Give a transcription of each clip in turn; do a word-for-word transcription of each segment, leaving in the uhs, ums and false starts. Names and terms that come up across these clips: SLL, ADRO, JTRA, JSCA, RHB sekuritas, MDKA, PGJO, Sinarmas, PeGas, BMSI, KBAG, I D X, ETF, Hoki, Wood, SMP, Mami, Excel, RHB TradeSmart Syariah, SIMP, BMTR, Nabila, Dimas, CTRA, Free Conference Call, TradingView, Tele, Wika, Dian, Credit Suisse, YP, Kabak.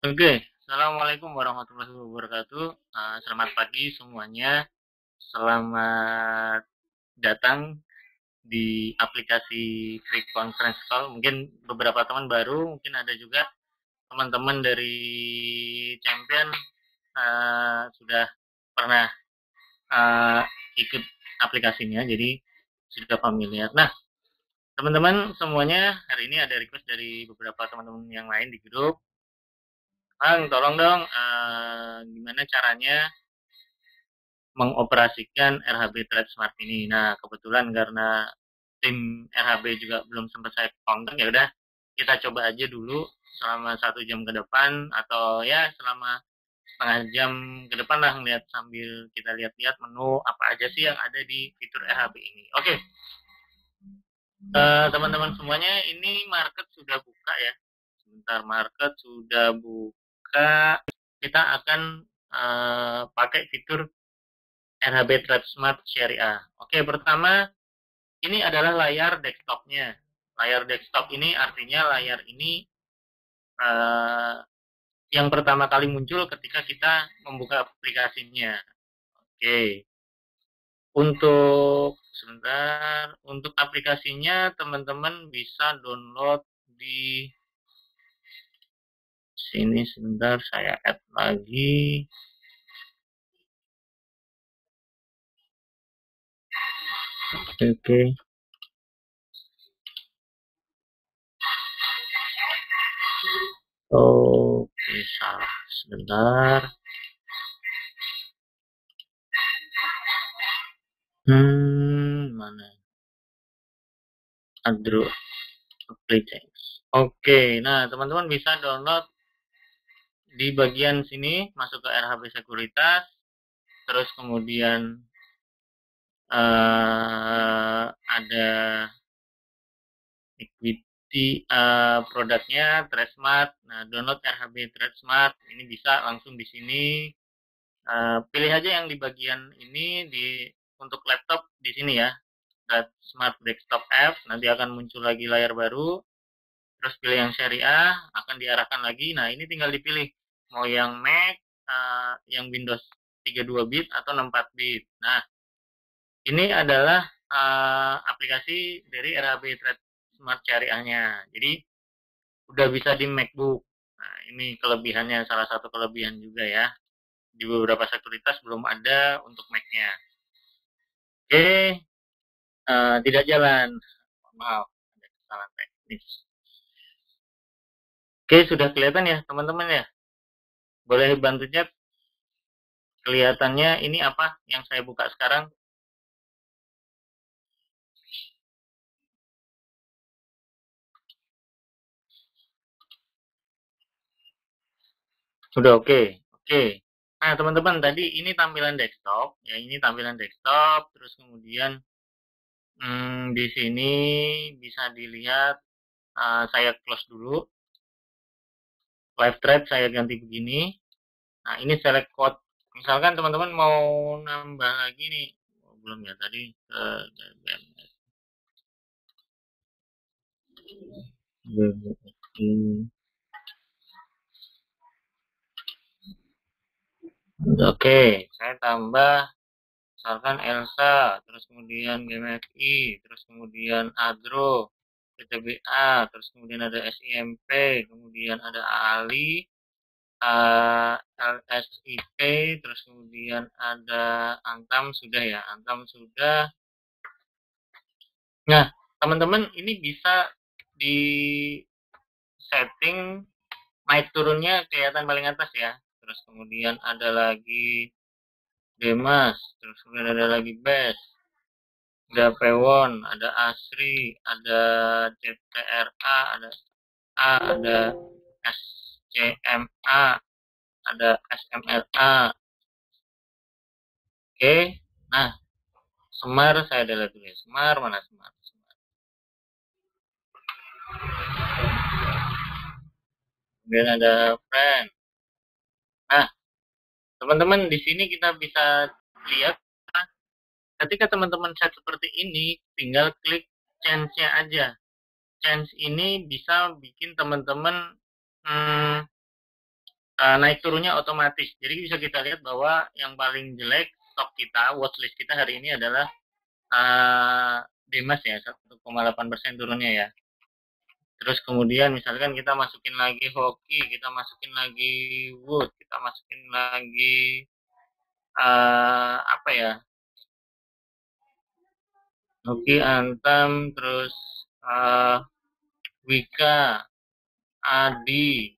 Oke, assalamualaikum warahmatullahi wabarakatuh. Uh, selamat pagi semuanya. Selamat datang di aplikasi Free Conference Call. Mungkin beberapa teman baru, mungkin ada juga teman-teman dari Champion uh, sudah pernah uh, ikut aplikasinya, jadi sudah familiar. Nah, teman-teman semuanya, hari ini ada request dari beberapa teman-teman yang lain di grup. Bang, tolong dong, uh, gimana caranya mengoperasikan R H B TradeSmart ini. Nah, kebetulan karena tim R H B juga belum sempat saya kontak, ya udah kita coba aja dulu selama satu jam ke depan, atau ya selama setengah jam ke depan lah, ngeliat sambil kita lihat-lihat menu apa aja sih yang ada di fitur R H B ini. Oke, okay. uh, teman-teman semuanya, ini market sudah buka ya. Sebentar, market sudah buka. Kita akan uh, pakai fitur R H B TradeSmart Syariah. Oke, pertama ini adalah layar desktopnya. Layar desktop ini artinya layar ini uh, yang pertama kali muncul ketika kita membuka aplikasinya. Oke, untuk sebentar untuk aplikasinya teman-teman bisa download di sini. Sebentar, saya add lagi. Oke, okay. Oke, okay, salah. Sebentar. Hmm, mana? ADRO applications. Oke, okay. Nah teman-teman bisa download di bagian sini, masuk ke R H B sekuritas, terus kemudian uh, ada equity uh, produknya TradeSmart. Nah, download R H B TradeSmart ini bisa langsung di sini. Uh, pilih aja yang di bagian ini, di untuk laptop di sini ya, TradeSmart Desktop App. Nanti akan muncul lagi layar baru. Terus pilih yang syariah, akan diarahkan lagi. Nah, ini tinggal dipilih mau yang Mac, uh, yang Windows tiga puluh dua bit atau enam puluh empat bit. Nah, ini adalah uh, aplikasi dari R H B TradeSmart Syariahnya. Jadi, udah bisa di MacBook. Nah, ini kelebihannya, salah satu kelebihan juga ya. Di beberapa sekuritas belum ada untuk Mac-nya. Oke, okay. uh, tidak jalan. Maaf, ada kesalahan teknis. Oke, sudah kelihatan ya teman-teman ya. Boleh bantu chat. Kelihatannya ini apa yang saya buka sekarang? Sudah oke. Oke. Nah, teman-teman, tadi ini tampilan desktop. Ya, ini tampilan desktop. Terus kemudian hmm, di sini bisa dilihat. Uh, saya close dulu. Live trade saya ganti begini. Nah, ini select code. Misalkan teman-teman mau nambah lagi nih. Oh, belum ya tadi. Ke B M S. Oke, saya tambah. Misalkan Elsa. Terus kemudian B M S I. Terus kemudian ADRO. P T B A, terus kemudian ada S I M P, kemudian ada A L I, uh, L S I P, terus kemudian ada Antam sudah ya, Antam sudah. Nah, teman-teman ini bisa di setting naik turunnya kelihatan paling atas ya. Terus kemudian ada lagi Dimas, terus kemudian ada lagi Best. Ada Pewon, ada Asri, ada J T R A, ada A, ada C M A, ada S M L A. Oke, nah Semar saya delete dulu ya. Semar mana Semar? Semar. Kemudian ada Friend. Nah, teman-teman di sini kita bisa lihat. Ketika teman-teman set seperti ini, tinggal klik change-nya aja. Change ini bisa bikin teman-teman hmm, uh, naik turunnya otomatis. Jadi bisa kita lihat bahwa yang paling jelek stok kita, watchlist kita hari ini adalah uh, Dimas ya, satu koma delapan persen turunnya ya. Terus kemudian misalkan kita masukin lagi Hoki, kita masukin lagi Wood, kita masukin lagi uh, apa ya? Hoki, Antam, terus uh, Wika, Adi,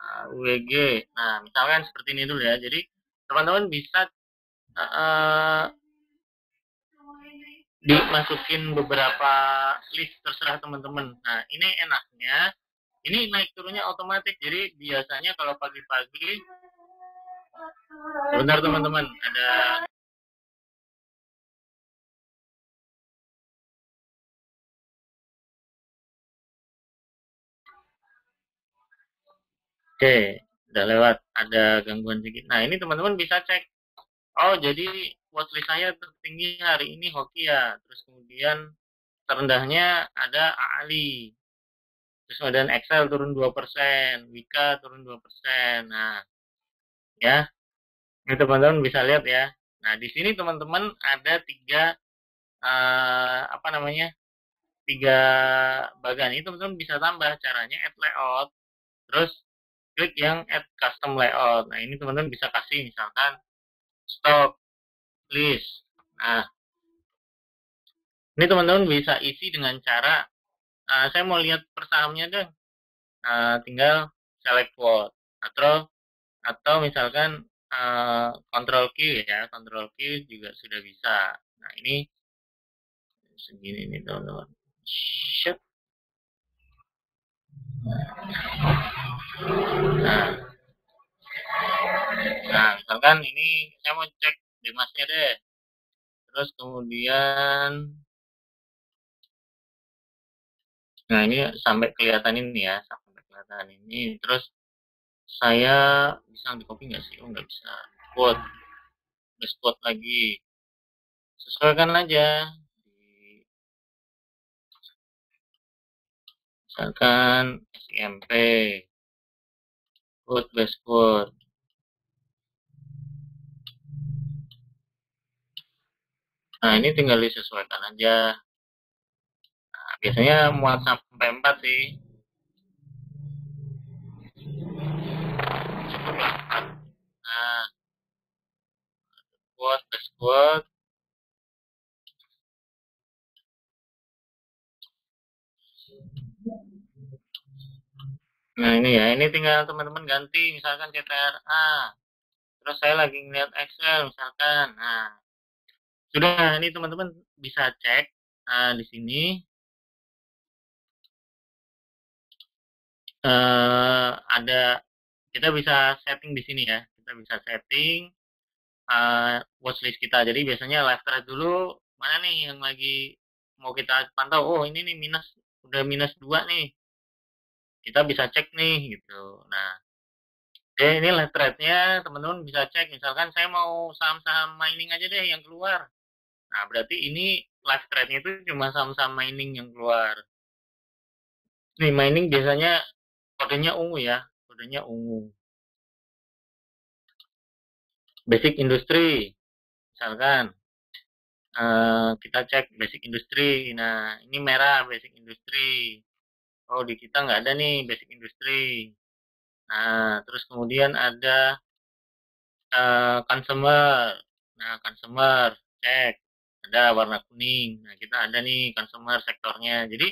uh, U G. Nah, misalkan seperti ini dulu ya. Jadi teman-teman bisa uh, dimasukin beberapa list, terserah teman-teman. Nah, ini enaknya, ini naik turunnya otomatis. Jadi biasanya kalau pagi-pagi, benar teman-teman, ada oke, udah lewat, ada gangguan sedikit. Nah, ini teman-teman bisa cek. Oh, jadi watchlist saya tertinggi hari ini Hoki ya. Terus kemudian terendahnya ada A L I. Terus kemudian Excel turun dua persen, Wika turun dua persen. Nah, ya. Ini teman-teman bisa lihat ya. Nah, di sini teman-teman ada tiga, uh, apa namanya, tiga bagan. Ini teman-teman bisa tambah caranya add layout. Terus klik yang add custom layout. Nah, ini teman-teman bisa kasih misalkan stock list. Nah, ini teman-teman bisa isi dengan cara, uh, saya mau lihat per sahamnya deh. Uh, tinggal select quote atau atau misalkan uh, control Q ya, control Q juga sudah bisa. Nah, ini segini nih teman-teman. Nah. Nah, misalkan ini saya mau cek Dimasnya deh. Terus kemudian, nah ini sampai kelihatan ini ya, sampai kelihatan ini. Terus saya bisa di copy nggak sih? Oh, nggak bisa. Quote, terus quote lagi. Sesuaikan aja. Misalkan S M P, quote base quote. Nah, ini tinggal disesuaikan aja. Nah, biasanya muat sampai empat sih. Nah, squat, squat. Nah, ini ya, ini tinggal teman-teman ganti misalkan C T R A. Terus saya lagi ngeliat Excel misalkan. Nah, sudah, ini teman-teman bisa cek uh, di sini uh, ada, kita bisa setting di sini ya, kita bisa setting uh, watchlist kita. Jadi biasanya live trade dulu, mana nih yang lagi mau kita pantau. Oh, ini nih minus, udah minus dua nih, kita bisa cek nih gitu. Nah, jadi ini live trade-nya teman-teman bisa cek. Misalkan saya mau saham-saham mining aja deh yang keluar. Nah, berarti ini live trade-nya itu cuma saham-saham mining yang keluar. Ini mining biasanya kodenya ungu ya, kodenya ungu. Basic industry, misalkan uh, kita cek basic industry. Nah, ini merah basic industry. Oh, di kita nggak ada nih basic industry. Nah, terus kemudian ada uh, consumer. Nah, consumer cek, ada warna kuning. Nah, kita ada nih consumer sektornya. Jadi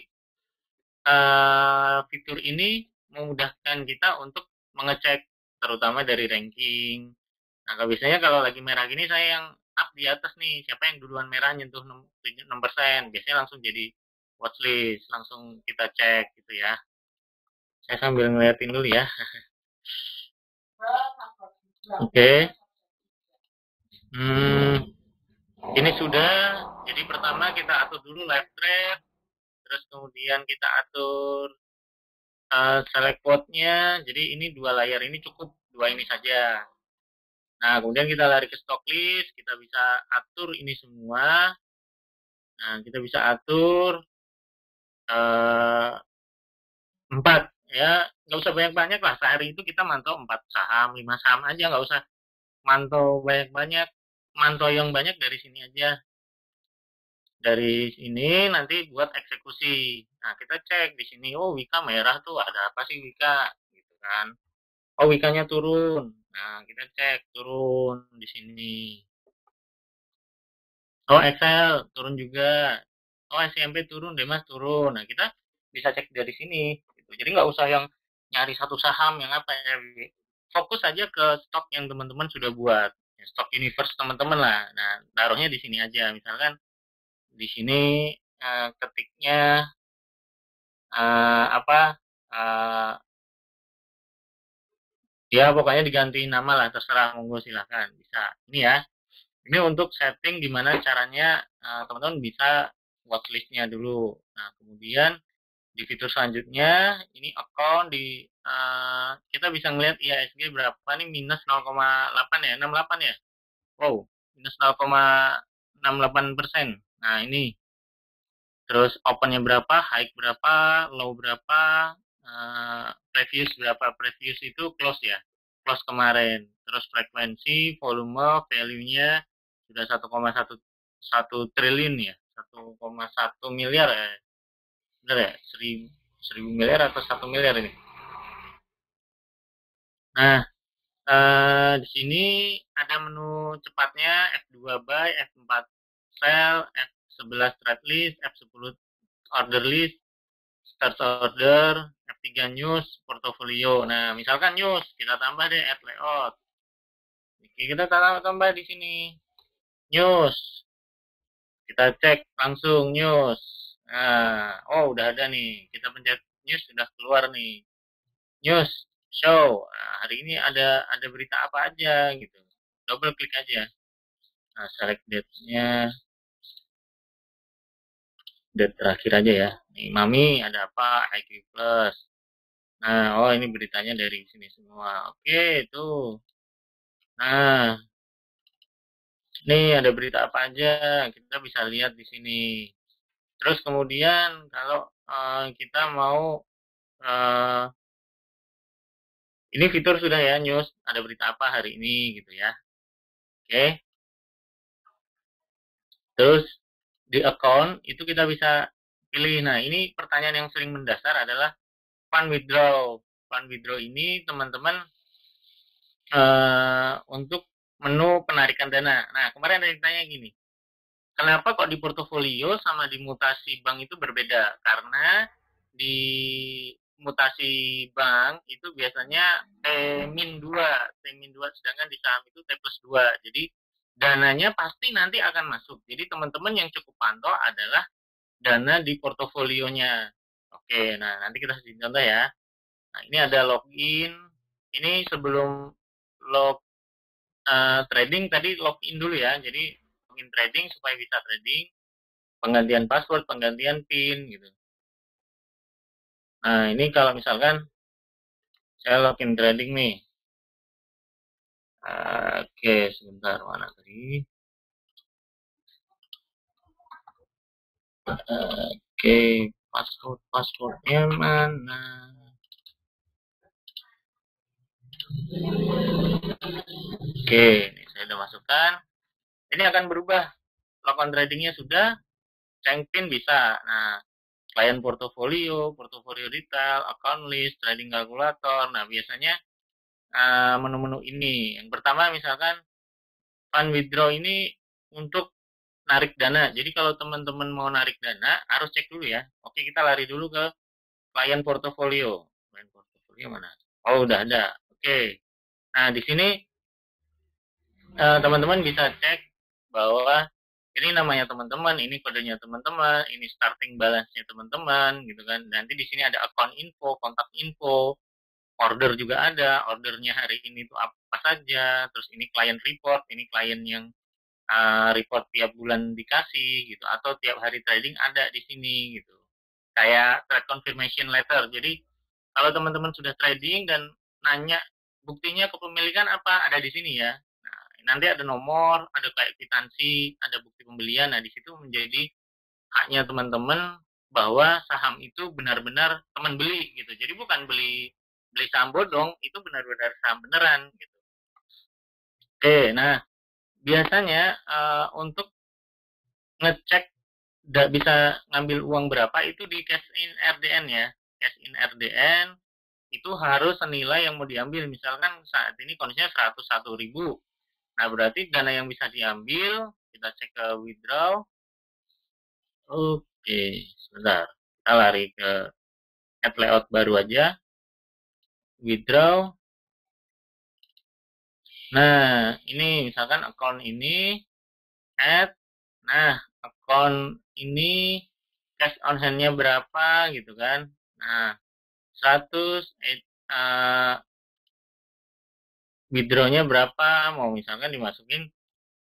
uh, fitur ini memudahkan kita untuk mengecek, terutama dari ranking. Nah, kalau biasanya kalau lagi merah gini, saya yang up di atas nih, siapa yang duluan merah nyentuh enam persen, biasanya langsung jadi watchlist, langsung kita cek gitu ya. Saya sambil ngeliatin dulu ya. Oke. Okay. Hmm, ini sudah. Jadi pertama kita atur dulu live trade, terus kemudian kita atur uh, select quote-nya. Jadi ini dua layar ini cukup, dua ini saja. Nah, kemudian kita lari ke stock list, kita bisa atur ini semua. Nah, kita bisa atur uh, empat ya nggak usah banyak-banyak lah, sehari itu kita mantau empat saham, lima saham aja, nggak usah mantau banyak-banyak, mantau yang banyak dari sini aja. Dari sini nanti buat eksekusi. Nah, kita cek di sini, oh Wika merah tuh ada apa sih Wika, gitu kan. Oh, Wikanya turun. Nah, kita cek turun di sini. Oh, Excel turun juga. Oh, S M P turun, Dimas turun. Nah, kita bisa cek dari sini. Gitu. Jadi nggak usah yang nyari satu saham yang apa ya. Fokus aja ke stok yang teman-teman sudah buat. Stok universe teman-teman lah. Nah, taruhnya di sini aja. Misalkan di sini eh, ketiknya eh, apa? Eh, ya pokoknya diganti nama lah, terserah, monggo silahkan bisa. Ini ya, ini untuk setting gimana caranya teman-teman uh, bisa watchlistnya dulu. Nah kemudian di fitur selanjutnya ini account di uh, kita bisa ngelihat I H S G berapa nih, minus nol koma delapan ya, enam puluh delapan ya. Wow, minus nol koma enam delapan persen. Nah ini terus opennya berapa, high berapa, low berapa. Uh, previous berapa, previous itu close ya, close kemarin, terus frekuensi, volume, value-nya sudah satu koma satu triliun ya, satu koma satu miliar ya, bener ya, seribu miliar atau satu miliar ini. Nah uh, di sini ada menu cepatnya F dua buy, F empat sell, F sebelas trade list, F sepuluh order list, start order, F tiga news, portofolio. Nah, misalkan news, kita tambah deh add layout. Oke, kita tambah di sini news. Kita cek langsung news. Nah, oh udah ada nih. Kita pencet news sudah keluar nih. News show. Nah, hari ini ada ada berita apa aja gitu. Double klik aja. Nah, select date-nya. Date terakhir aja ya. Nih, Mami ada apa? I Q Plus. Nah, oh ini beritanya dari sini semua. Oke, tuh. Nah, nih ada berita apa aja? Kita bisa lihat di sini. Terus kemudian kalau uh, kita mau, uh, ini fitur sudah ya, news. Ada berita apa hari ini gitu ya? Oke. Terus di account itu kita bisa pilih. Nah ini pertanyaan yang sering mendasar adalah fund withdraw. Fund withdraw ini teman-teman uh, untuk menu penarikan dana. Nah kemarin ada yang tanya gini, kenapa kok di portofolio sama di mutasi bank itu berbeda? Karena di mutasi bank itu biasanya T minus dua, T minus dua, sedangkan di saham itu T plus dua. Jadi dananya pasti nanti akan masuk. Jadi teman-teman yang cukup pantau adalah dana di portofolionya. Oke, nah nanti kita kasih contoh ya. Nah ini ada login. Ini sebelum log uh, trading tadi login dulu ya. Jadi login trading supaya bisa trading. Penggantian password, penggantian PIN gitu. Nah ini kalau misalkan saya login trading nih. Oke, sebentar, mana tadi? Oke, password passwordnya mana? Oke, ini saya udah masukkan. Ini akan berubah. Lakukan tradingnya sudah, cengpin bisa. Nah, klien portofolio, portofolio detail, account list, trading kalkulator. Nah, biasanya menu-menu ini. Yang pertama misalkan fund withdraw ini untuk narik dana. Jadi kalau teman-teman mau narik dana harus cek dulu ya. Oke, kita lari dulu ke klien portofolio. Klien portofolio mana? Oh, udah ada. Oke. Nah, di sini teman-teman bisa cek bahwa ini namanya teman-teman, ini kodenya teman-teman, ini starting balance-nya teman-teman gitu kan. Nanti di sini ada account info, kontak info. Order juga ada, ordernya hari ini itu apa saja, terus ini klien report, ini klien yang uh, report tiap bulan dikasih gitu, atau tiap hari trading ada di sini gitu. Kayak trade confirmation letter. Jadi kalau teman-teman sudah trading dan nanya buktinya kepemilikan apa, ada di sini ya. Nah, nanti ada nomor, ada kayak kwitansi, ada bukti pembelian. Nah di situ menjadi haknya teman-teman bahwa saham itu benar-benar teman beli gitu. Jadi bukan beli beli saham bodong, itu benar-benar saham beneran gitu. Oke, nah biasanya uh, untuk ngecek nggak bisa ngambil uang berapa itu di cash in R D N ya. Cash in R D N itu harus senilai yang mau diambil. Misalkan saat ini kondisinya seratus satu ribu. Nah, berarti dana yang bisa diambil, kita cek ke withdraw. Oke, sebentar. Kita lari ke add layout baru aja. Withdraw. Nah, ini misalkan account ini. Add. Nah, account ini cash on hand-nya berapa gitu kan. Nah, seratus, eh, uh, withdraw-nya berapa, mau misalkan dimasukin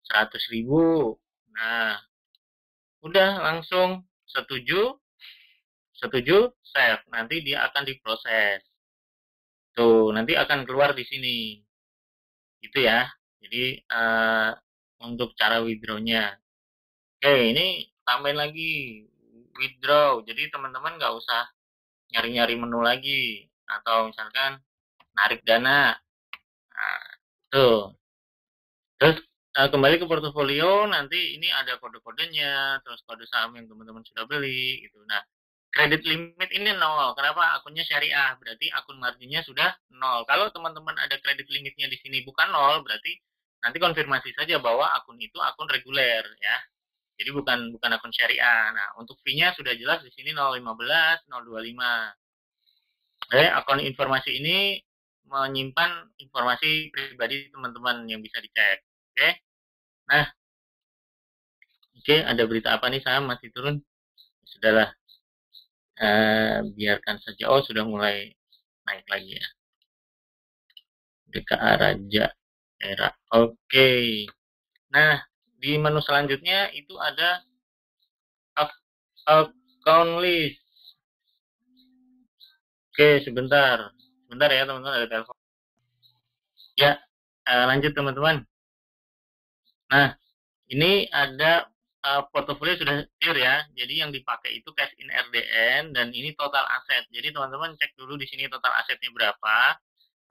seratus ribu. Nah, udah langsung setuju, setuju, save. Nanti dia akan diproses. Tuh, nanti akan keluar di sini. Gitu ya. Jadi, uh, untuk cara withdraw-nya. Oke, ini tambahin lagi. Withdraw. Jadi, teman-teman nggak usah nyari-nyari menu lagi. Atau misalkan, narik dana. Nah, tuh. Terus uh, kembali ke portofolio, nanti ini ada kode-kodenya, terus kode saham yang teman-teman sudah beli gitu. Nah, kredit limit ini nol. Kenapa? Akunnya syariah, berarti akun marginnya sudah nol. Kalau teman-teman ada kredit limitnya di sini bukan nol, berarti nanti konfirmasi saja bahwa akun itu akun reguler ya. Jadi bukan bukan akun syariah. Nah, untuk fee-nya sudah jelas di sini nol koma lima belas, nol koma dua puluh lima. Oke, akun informasi ini menyimpan informasi pribadi teman-teman yang bisa dicek. Oke. Okay? Nah. Oke, okay, ada berita apa nih, saham masih turun? Sudahlah. Uh, biarkan saja. Oh, sudah mulai naik lagi ya. D K A Raja Era. Oke. Okay. Nah, di menu selanjutnya itu ada account list. Oke, okay, sebentar. Bentar ya teman-teman, ada telepon. Ya, uh, lanjut teman-teman. Nah, ini ada uh, portofolio sudah clear ya. Jadi yang dipakai itu cash in R D N dan ini total aset. Jadi teman-teman cek dulu di sini total asetnya berapa.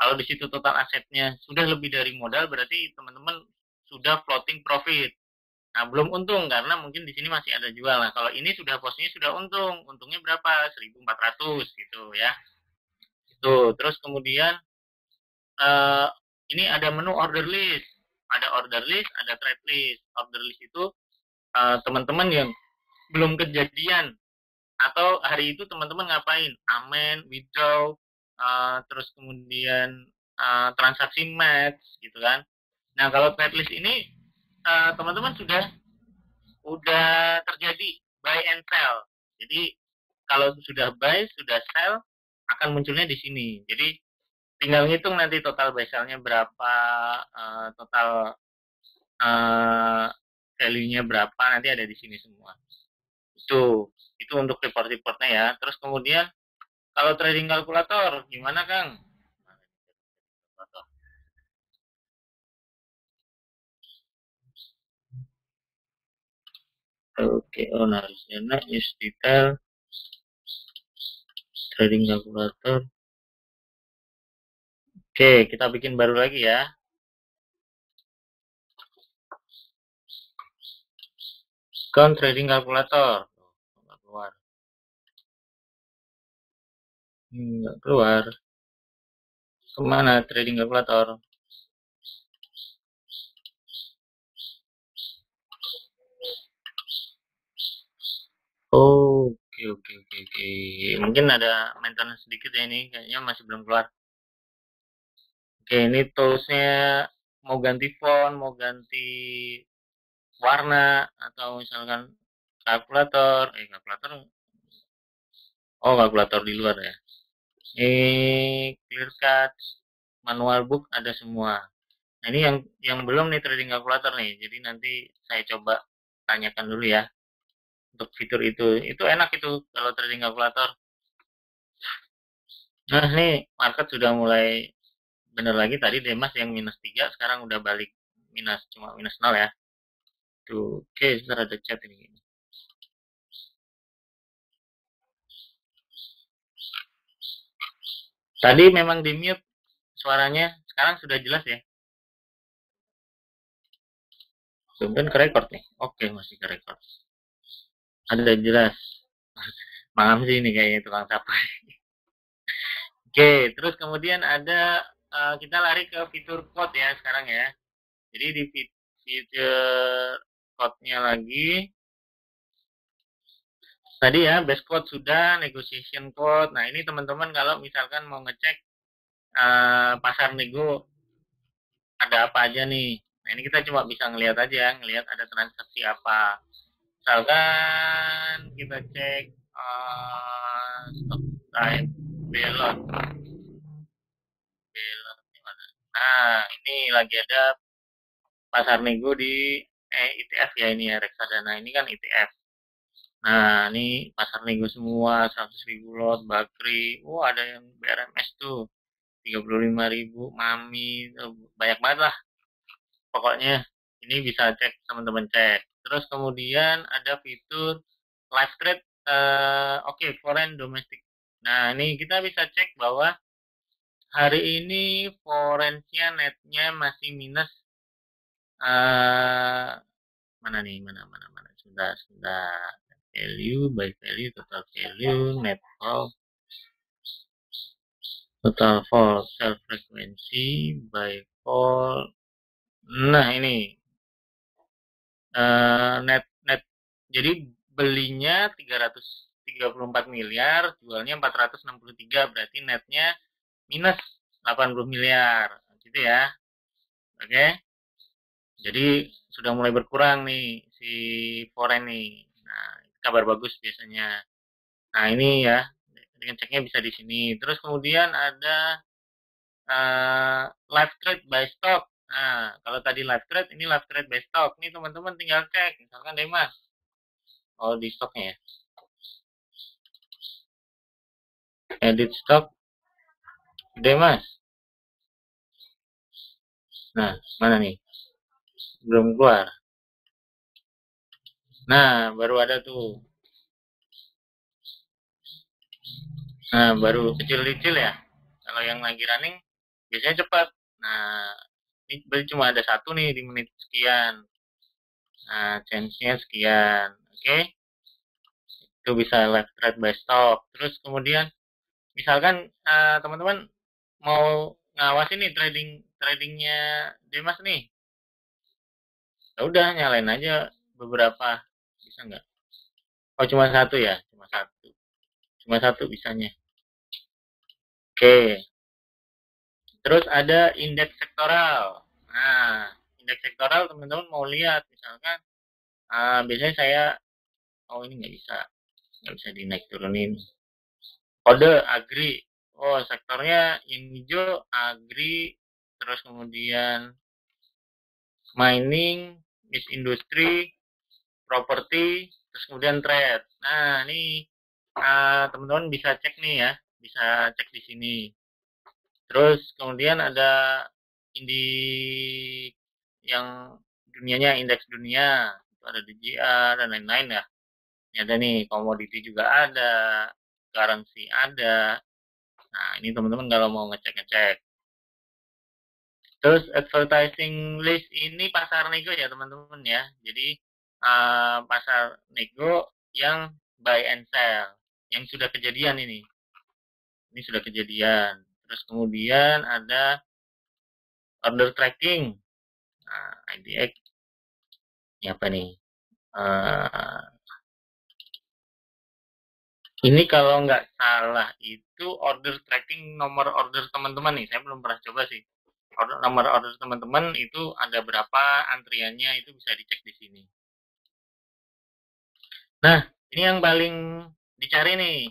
Kalau di situ total asetnya sudah lebih dari modal, berarti teman-teman sudah floating profit. Nah, belum untung karena mungkin di sini masih ada jual. Nah, kalau ini sudah posnya sudah untung. Untungnya berapa? seribu empat ratus gitu ya. Tuh, terus kemudian uh, ini ada menu order list, ada order list, ada trade list. Order list itu teman-teman uh, yang belum kejadian atau hari itu teman-teman ngapain? Amen, withdraw, uh, terus kemudian uh, transaksi match gitu kan. Nah, kalau trade list ini teman-teman uh, sudah udah terjadi buy and sell. Jadi kalau sudah buy, sudah sell, akan munculnya di sini. Jadi tinggal ngitung nanti total buy sell-nya berapa, uh, total uh, value-nya berapa, nanti ada di sini semua. Itu itu untuk report-reportnya ya. Terus kemudian kalau trading kalkulator gimana, Kang? Oke, oh harusnya nah, use detail trading kalkulator. Oke, kita bikin baru lagi ya. Account trading kalkulator. Nggak keluar. Nggak keluar. Kemana trading kalkulator? Oh. Oke, oke, oke, oke. Mungkin ada maintenance sedikit ya ini. Kayaknya masih belum keluar. Oke, ini toolsnya mau ganti font, mau ganti warna, atau misalkan kalkulator. Eh, kalkulator. Oh, kalkulator di luar ya. Eh, clear cut, manual book, ada semua. Nah, ini yang, yang belum nih trading kalkulator nih. Jadi nanti saya coba tanyakan dulu ya. Untuk fitur itu, itu enak itu kalau trading kalkulator. Nah, nih market sudah mulai bener lagi. Tadi Dimas yang minus tiga, sekarang udah balik minus, cuma minus nol ya. Tuh, oke, sebentar ada chat ini. Tadi memang di mute suaranya, sekarang sudah jelas ya? Kemudian ke record nih. Oke, masih ke record. Ada jelas. Malam sih ini kayaknya tukang sapu. Oke, terus kemudian ada, uh, kita lari ke fitur code ya sekarang ya. Jadi di fitur code-nya lagi. Tadi ya, base code sudah, negotiation code. Nah, ini teman-teman kalau misalkan mau ngecek uh, pasar nego, ada apa aja nih. Nah, ini kita cuma bisa ngelihat aja, ngelihat ada transaksi apa. Misalkan kita cek uh, stock type, belot. Belot di mana? Nah, ini lagi ada pasar nego di eh, E T F ya ini ya, reksadana ini kan E T F. Nah, ini pasar nego semua, seratus ribu lot, Bakri, oh ada yang B R M S tuh, tiga puluh lima ribu, Mami, banyak banget lah. Pokoknya, ini bisa cek, teman-teman cek. Terus kemudian ada fitur live trade, uh, oke, okay, foreign, domestic. Nah, ini kita bisa cek bahwa hari ini foreignnya netnya masih minus. Uh, mana nih, mana, mana, mana, sebentar, sebentar. Value, by value, total value, net fall, total fall, sell frequency, by fall. Nah ini uh, net net. Jadi belinya tiga ratus tiga puluh empat miliar, jualnya empat ratus enam puluh tiga, berarti netnya minus delapan puluh miliar, gitu ya. Oke. Okay. Jadi sudah mulai berkurang nih si foreign nih. Nah, kabar bagus biasanya. Nah, ini ya, dengan ceknya bisa di sini. Terus kemudian ada uh, live trade by stock. Nah, kalau tadi live trade, ini live trade by stock. Ini teman-teman tinggal cek, misalkan Dimas. Oh, di stoknya ya. Edit stock. Dimas. Nah, mana nih? Belum keluar. Nah, baru ada tuh. Nah, baru kecil-kecil ya. Kalau yang lagi running, biasanya cepat. Nah, ini cuma ada satu nih di menit sekian. Nah, chance-nya sekian. Oke. Okay. Itu bisa live trade by stop. Terus kemudian, misalkan teman-teman uh, mau ngawasin nih trading tradingnya Dimas nih. Ya udah, nyalain aja beberapa. Bisa nggak? Oh, cuma satu ya? Cuma satu. Cuma satu bisanya. Oke. Terus ada indeks sektoral. Nah, indeks sektoral teman-teman mau lihat. Misalkan, uh, biasanya saya, oh ini nggak bisa. Nggak bisa dinaik turunin. Kode, agri. Oh, sektornya yang hijau, agri. Terus kemudian, mining, industri, properti, terus kemudian trade. Nah, ini uh, teman-teman bisa cek nih ya, bisa cek di sini. Terus kemudian ada indi yang dunianya, indeks dunia, itu ada D J A dan lain-lain ya. Ini ada nih, komoditi juga ada, currency ada. Nah, ini teman-teman kalau mau ngecek-ngecek. Terus advertising list ini pasar nego ya teman-teman ya. Jadi Uh, pasar nego yang buy and sell, yang sudah kejadian ini, ini sudah kejadian. Terus kemudian ada order tracking, nah, I D X, ini apa nih? Uh, ini kalau nggak salah itu order tracking nomor order teman-teman nih, saya belum pernah coba sih. Order, nomor order teman-teman itu ada berapa antriannya itu bisa dicek di sini. Nah, ini yang paling dicari nih.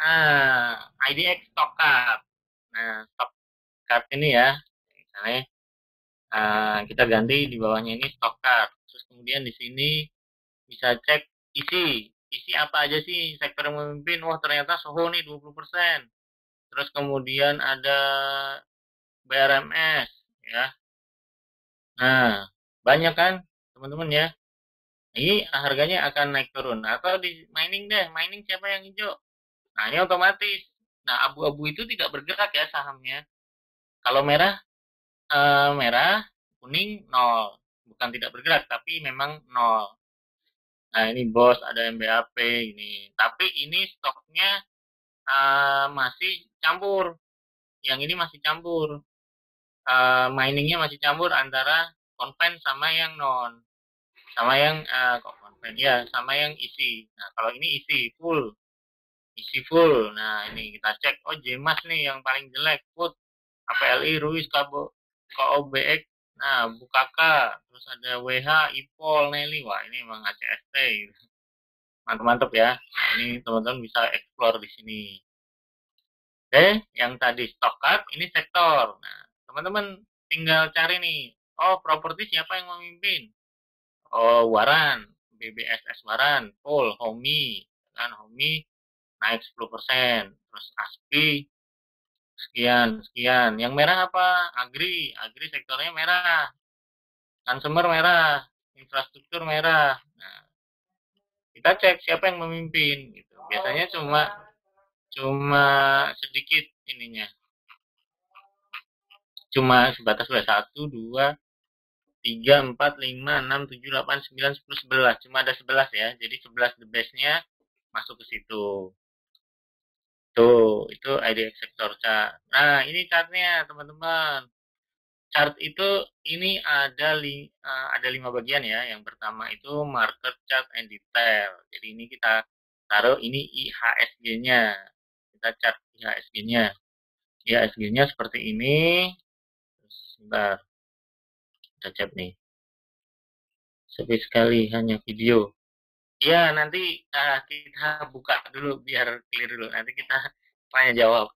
Nah, I D X stock card. Nah, stock card ini ya. Misalnya, uh, kita ganti di bawahnya ini stock card. Terus kemudian di sini bisa cek isi. Isi apa aja sih sektor yang memimpin. Wah, ternyata Soho nih dua puluh persen. Terus kemudian ada B R M S. Ya. Nah, banyak kan teman-teman ya. Ini harganya akan naik turun. Atau di mining deh, mining siapa yang hijau? Nah, ini otomatis. Nah, abu-abu itu tidak bergerak ya sahamnya. Kalau merah, eh, merah, kuning, nol. Bukan tidak bergerak, tapi memang nol. Nah, ini bos, ada M B A P, ini. Tapi ini stoknya eh, masih campur. Yang ini masih campur. Eh, miningnya masih campur antara konven sama yang non. Sama yang eh, konven, ya, sama yang isi. Nah, kalau ini isi, full. Isi full. Nah, ini kita cek. Oh, J M A S nih yang paling jelek. Put. A P L I, Ruiz, K O B X, nah, Bukaka, terus ada W H, Ipol, Nelly, wah ini emang A C S T, mantep-mantep ya. Nah, ini teman-teman bisa explore di sini. Oke, yang tadi stock up, ini sektor. Nah, teman-teman tinggal cari nih, oh properti siapa yang memimpin? Oh, Waran, B B S S Waran, Pol, Homi, kan Homi naik sepuluh persen, terus A S P I, sekian, sekian. Yang merah apa? Agri. Agri sektornya merah. Consumer merah. Infrastruktur merah. Nah, kita cek siapa yang memimpin. Gitu. Biasanya cuma cuma sedikit ininya. Cuma sebatas satu, dua, tiga, empat, lima, enam, tujuh, delapan, sembilan, sepuluh, sebelas. Cuma ada sebelas ya. Jadi sebelas the best-nya masuk ke situ. Tuh, itu I D X sektor chart. Nah, ini chartnya, teman-teman. Chart itu, ini ada li, uh, ada lima bagian ya. Yang pertama itu market chart and detail. Jadi ini kita taruh, ini I H S G-nya. Kita chart I H S G-nya. I H S G-nya seperti ini. Sebentar. Kita cap nih. Sepi sekali, hanya video. Ya, nanti uh, kita buka dulu biar clear dulu. Nanti kita tanya jawab.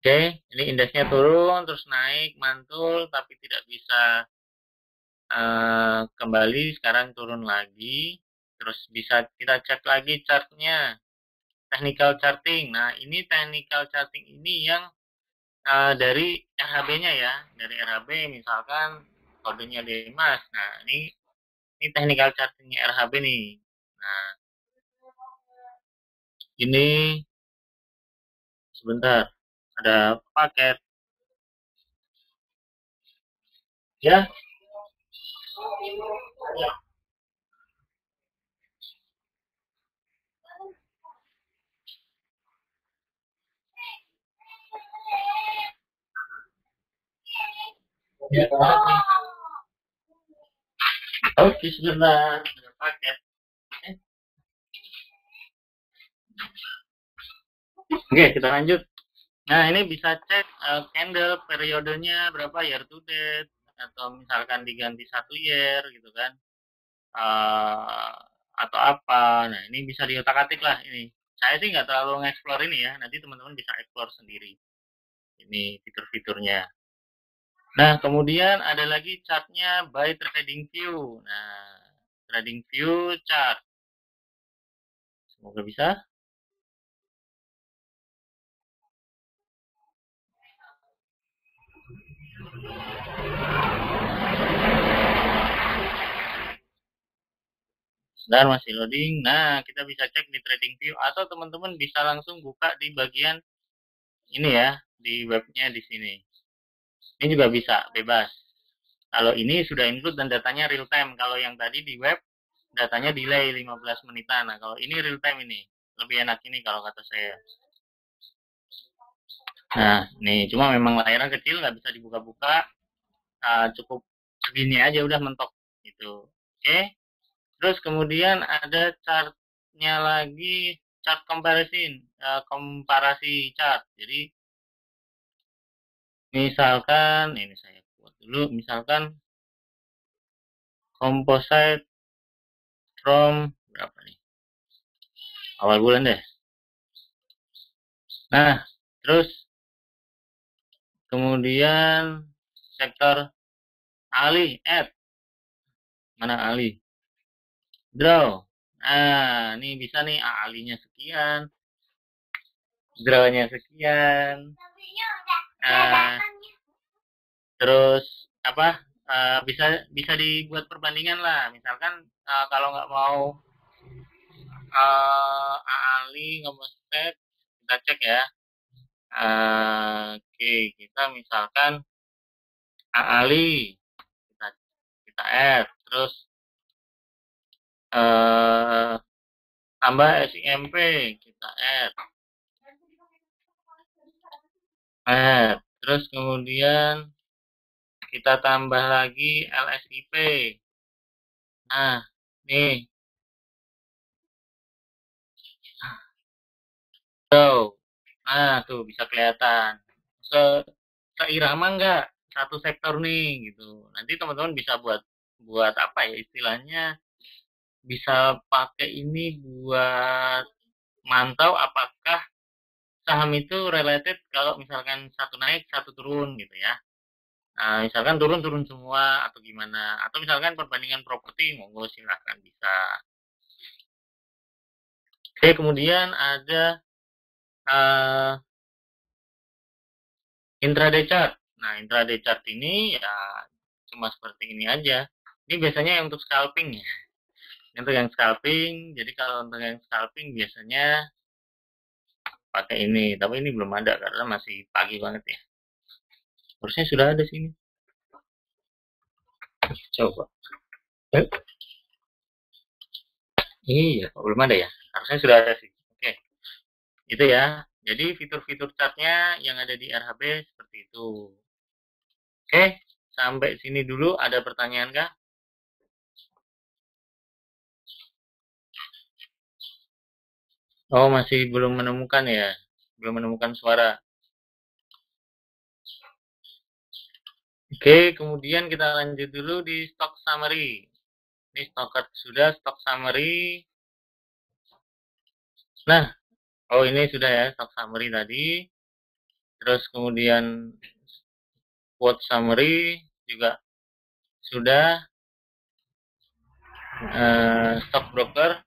Oke, ini indeksnya turun, terus naik, mantul, tapi tidak bisa uh, kembali. Sekarang turun lagi. Terus bisa kita cek lagi chartnya. Technical charting. Nah, ini technical charting ini yang uh, dari R H B-nya ya. Dari R H B misalkan kodenya Dimas. Nah, ini Ini technical chartingnya R H B nih. Nah, ini sebentar ada paket. Ya. Ya. Ya. Oke, sebentar, ada paket. Eh. Oke, kita lanjut. Nah, ini bisa cek uh, candle periodenya berapa year to date, atau misalkan diganti satu year gitu kan, uh, atau apa. Nah, ini bisa diotak-atik lah ini. Saya sih nggak terlalu nge-explore ini ya. Nanti teman-teman bisa explore sendiri. Ini fitur-fiturnya. Nah, kemudian ada lagi chartnya by TradingView. Nah, TradingView chart. Semoga bisa. Sebentar, masih loading. Nah, kita bisa cek di TradingView. Atau teman-teman bisa langsung buka di bagian ini ya, di webnya di sini. Ini juga bisa, bebas. Kalau ini sudah include dan datanya real time. Kalau yang tadi di web, datanya delay lima belas menitan. Nah, kalau ini real time ini. Lebih enak ini kalau kata saya. Nah, ini cuma memang layarnya kecil, nggak bisa dibuka-buka. Nah, cukup segini aja udah mentok. Gitu. Oke. Terus kemudian ada chartnya lagi, chart comparison, komparasi chart. Jadi, misalkan, ini saya buat dulu, misalkan composite from berapa nih? Awal bulan deh. Nah, terus kemudian sektor A L I, ad. Mana A L I? Draw. Nah, ini bisa nih A L I-nya sekian. Draw-nya sekian. Uh, terus apa uh, bisa bisa dibuat perbandingan lah, misalkan uh, kalau nggak mau uh, A L I nge-message, kita cek ya. Uh, Oke, okay. Kita misalkan A L I kita kita add, terus uh, tambah S I M P kita add, add, terus kemudian kita tambah lagi L S I P. Nah, nih. So, nah, tuh bisa kelihatan. Se seirama enggak satu sektor nih gitu. Nanti teman-teman bisa buat buat apa ya istilahnya? Bisa pakai ini buat mantau apakah saham itu related kalau misalkan satu naik, satu turun gitu ya. Nah, misalkan turun-turun semua atau gimana, atau misalkan perbandingan properti, monggo silahkan bisa. Oke, kemudian ada uh, intraday chart. Nah, intraday chart ini ya cuma seperti ini aja. Ini biasanya untuk scalping ya. Untuk yang scalping, jadi kalau untuk yang scalping biasanya pakai ini, tapi ini belum ada karena masih pagi banget ya. Harusnya sudah ada sini. Coba. Eh? Iya, belum ada ya. Harusnya sudah ada sih. Oke. Itu ya. Jadi fitur-fitur chartnya yang ada di R H B seperti itu. Oke. Sampai sini dulu. Ada pertanyaan kah? Oh, masih belum menemukan ya. Belum menemukan suara. Oke, kemudian kita lanjut dulu di stock summary. Ini stock sudah, stock summary. Nah, oh ini sudah ya, stock summary tadi. Terus kemudian quote summary juga sudah. Uh, stock broker.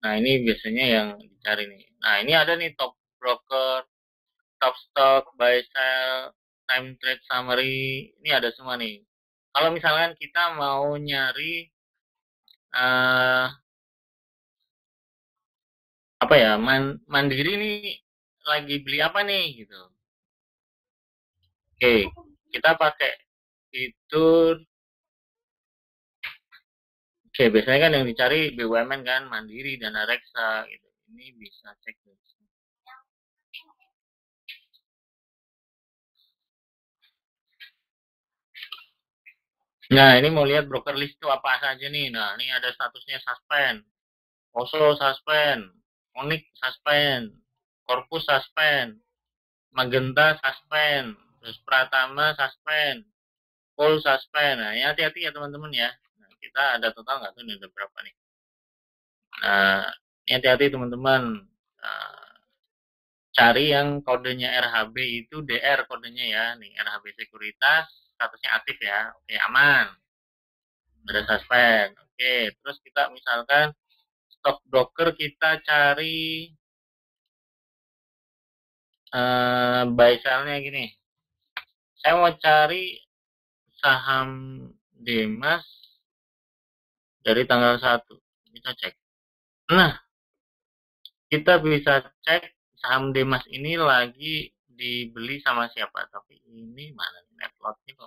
Nah, ini biasanya yang dicari nih. Nah, ini ada nih top broker, top stock, buy sell, time trade summary, ini ada semua nih. Kalau misalkan kita mau nyari uh, apa ya, man, mandiri nih lagi beli apa nih gitu. Oke, kita pakai fitur. Oke, biasanya kan yang dicari B U M N kan, Mandiri dan Reksa gitu. Ini bisa cek dulu. Nah, ini mau lihat broker list itu apa saja nih. Nah, ini ada statusnya suspend, Oso suspend, Onyx suspend, Corpus suspend, Magenta suspend, terus Pratama suspend, Pol suspend. Nah, ya hati-hati ya teman-teman ya. Nah, kita ada total nggak tuh, ini ada berapa nih. Nah, hati-hati teman-teman. Nah, cari yang kodenya R H B itu D R kodenya ya. Nih, R H B sekuritas. Statusnya aktif ya, oke aman, ada suspend, oke. Terus kita misalkan stock broker kita cari uh, buy sell-nya gini. Saya mau cari saham Dimas dari tanggal satu, kita cek. Nah, kita bisa cek saham Dimas ini lagi dibeli sama siapa, tapi ini mana net lotnya kok.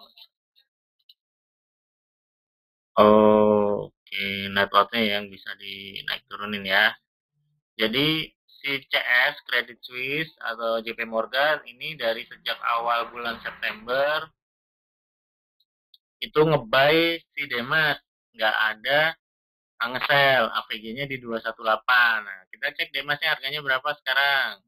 Oh, oke, okay. Net lotnya yang bisa dinaik turunin ya. Jadi si C S Credit Suisse atau J P Morgan ini dari sejak awal bulan September itu nge-buy si Demas, nggak ada nge-sell, A V G-nya di dua satu delapan. Nah, kita cek Demasnya harganya berapa sekarang.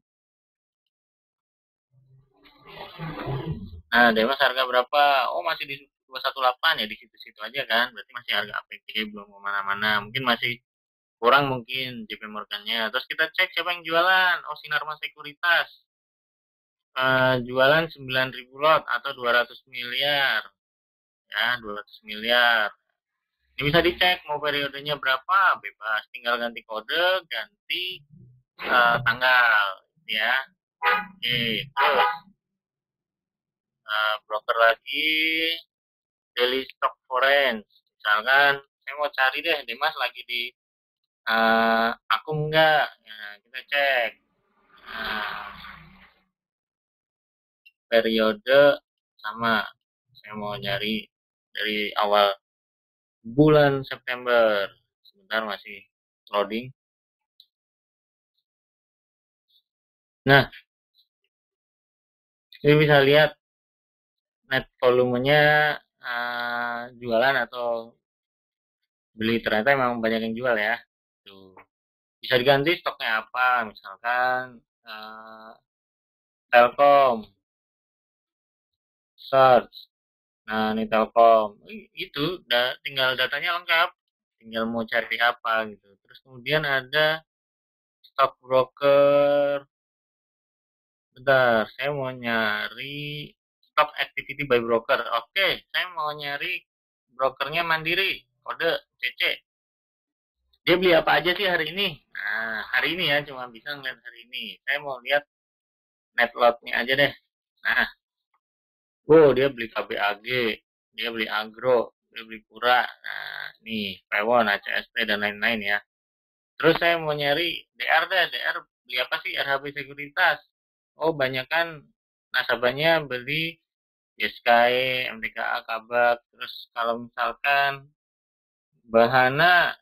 Nah, Demas harga berapa? Oh, masih di dua satu delapan ya, di situ-situ aja kan. Berarti masih harga A P G, belum kemana-mana. Mungkin masih kurang mungkin J P Morgan-nya. Terus kita cek siapa yang jualan. Oh, Sinarmas Sekuritas. Uh, jualan sembilan ribu lot atau dua ratus miliar. Ya, dua ratus miliar. Ini bisa dicek mau periodenya berapa, bebas. Tinggal ganti kode, ganti uh, tanggal. Ya. Oke, okay. Terus uh, broker lagi daily stock foreign, misalkan saya mau cari deh Dimas lagi di uh, aku enggak. Nah, kita cek uh, periode sama. Saya mau nyari dari awal bulan September. Sebentar, masih loading. Nah, kita bisa lihat net volumenya uh, jualan atau beli, ternyata memang banyak yang jual ya. Tuh. Bisa diganti stoknya apa, misalkan uh, Telkom, search. Nah, ini Telkom, itu da tinggal datanya lengkap, tinggal mau cari apa gitu. Terus kemudian ada stock broker. Bentar, saya mau nyari stock activity by broker. Oke, saya mau nyari brokernya Mandiri, kode C C. Dia beli apa aja sih hari ini? Nah, hari ini ya, cuma bisa ngeliat hari ini. Saya mau lihat net lotnya aja deh. Nah, wow, dia beli K B A G, dia beli Agro, dia beli Pura. Nah, nih, Pewon, A C S P, dan lain-lain ya. Terus saya mau nyari D R deh, D R beli apa sih? R H B Sekuritas. Oh, banyak kan nasabahnya beli J S C A, M D K A, Kabak. Terus kalau misalkan Bahana,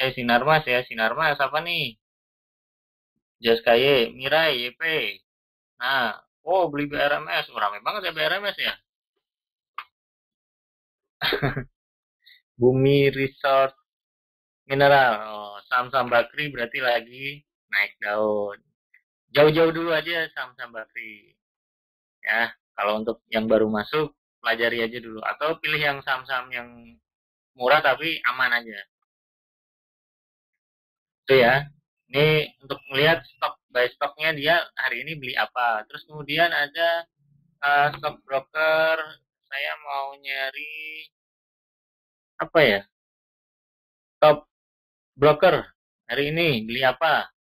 eh Sinarmas ya, Sinarmas apa nih? J S C A, Mirai, Y P. Nah, oh beli B R M S, oh, rame banget ya B R M S ya. Bumi Resort Mineral, oh, saham-saham Bakri berarti lagi naik daun. Jauh-jauh dulu aja saham-saham Bakri. Ya, kalau untuk yang baru masuk, pelajari aja dulu. Atau pilih yang saham-saham yang murah tapi aman aja. Itu ya. Ini untuk melihat stok by stoknya dia hari ini beli apa. Terus kemudian ada uh, stock broker. Saya mau nyari apa ya? Top broker hari ini beli apa?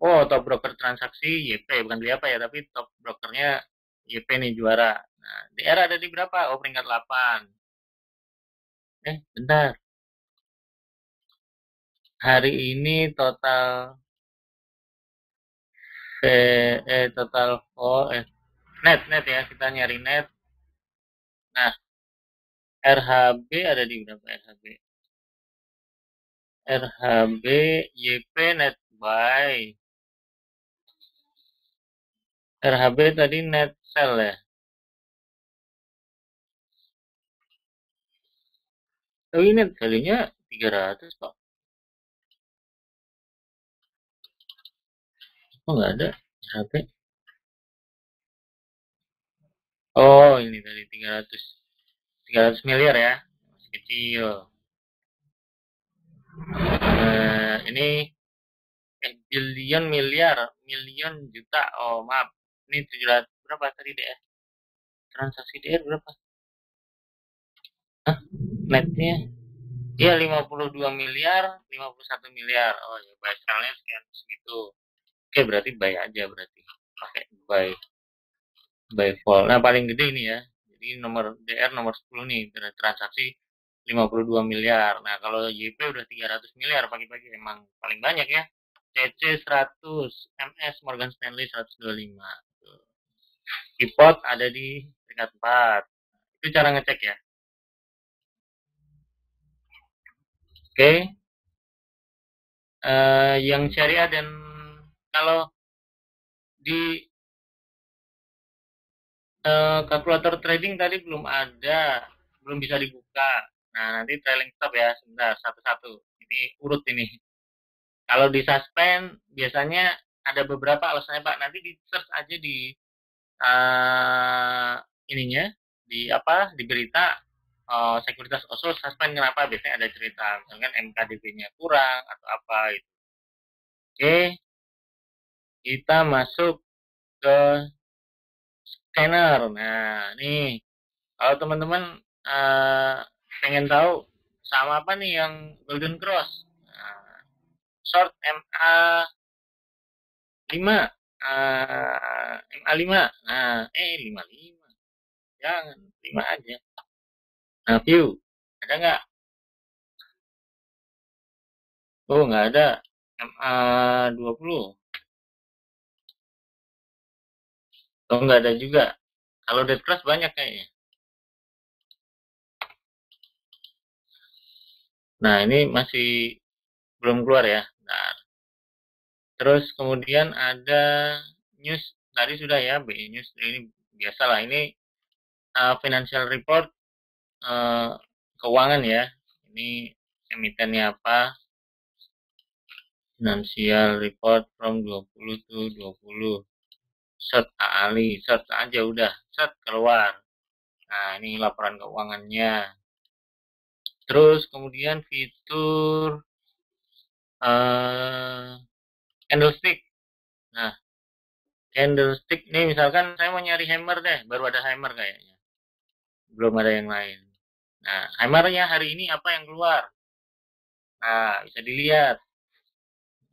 Oh, top broker transaksi Y P, bukan beli apa ya, tapi top brokernya Y P nih juara. Nah, D R ada di berapa? Oh, peringkat delapan. Eh, bentar. Hari ini total eh, eh total oh, eh net net ya, kita nyari net. Nah, R H B ada di berapa R H B? R H B Y P net buy. R H B tadi net sell ya. Tapi oh, net value-nya tiga ratus kok. Oh, nggak ada R H B. Oh, ini tadi tiga ratus miliar ya. Masih kecil. Nah, ini eh, billion miliar, million juta. Oh, maaf. Ini tujuh ratus berapa tadi D R? Transaksi D R berapa? Hah? Netnya? Iya, lima puluh dua miliar, lima puluh satu miliar. Oh ya, buy sell-nya sekian segitu. Oke, berarti buy aja berarti. Pakai buy. Buy fall. Nah, paling gede ini ya. Jadi nomor D R nomor sepuluh nih, transaksi lima puluh dua miliar. Nah, kalau Y P udah tiga ratus miliar pagi-pagi emang paling banyak ya. C C seratus, M S Morgan Stanley seratus dua puluh lima. Keypot ada di peringkat empat. Itu cara ngecek ya. Oke. Okay. Uh, yang syariah dan kalau di uh, kalkulator trading tadi belum ada, belum bisa dibuka. Nah, nanti trailing stop ya, sebentar satu-satu. Ini urut ini. Kalau di suspend biasanya ada beberapa alasannya, Pak. Nanti di search aja di Uh, ininya di apa di berita uh, sekuritas osus suspend kenapa, biasanya ada cerita misalkan M K D B-nya kurang atau apa itu. Oke, kita masuk ke scanner. Nah, nih kalau teman-teman uh, pengen tahu sama apa nih yang Golden Cross, nah, short M A lima. Uh, M A lima, nah, eh lima puluh lima, jangan lima aja. Nah, view ada nggak? Oh, nggak ada M A dua puluh. Oh, nggak ada juga. Kalau dead class banyak kayaknya. Nah, ini masih belum keluar ya. Nah, terus kemudian ada news. Tadi sudah ya, B News. Ini biasalah. Ini uh, financial report uh, keuangan ya. Ini emitennya apa. Financial report from dua puluh to dua puluh. Search A L I, search aja udah, search keluar. Nah, ini laporan keuangannya. Terus kemudian fitur uh, candlestick. Nah, candlestick nih misalkan saya mau nyari hammer deh, baru ada hammer kayaknya. Belum ada yang lain. Nah, hammernya hari ini apa yang keluar? Nah, bisa dilihat.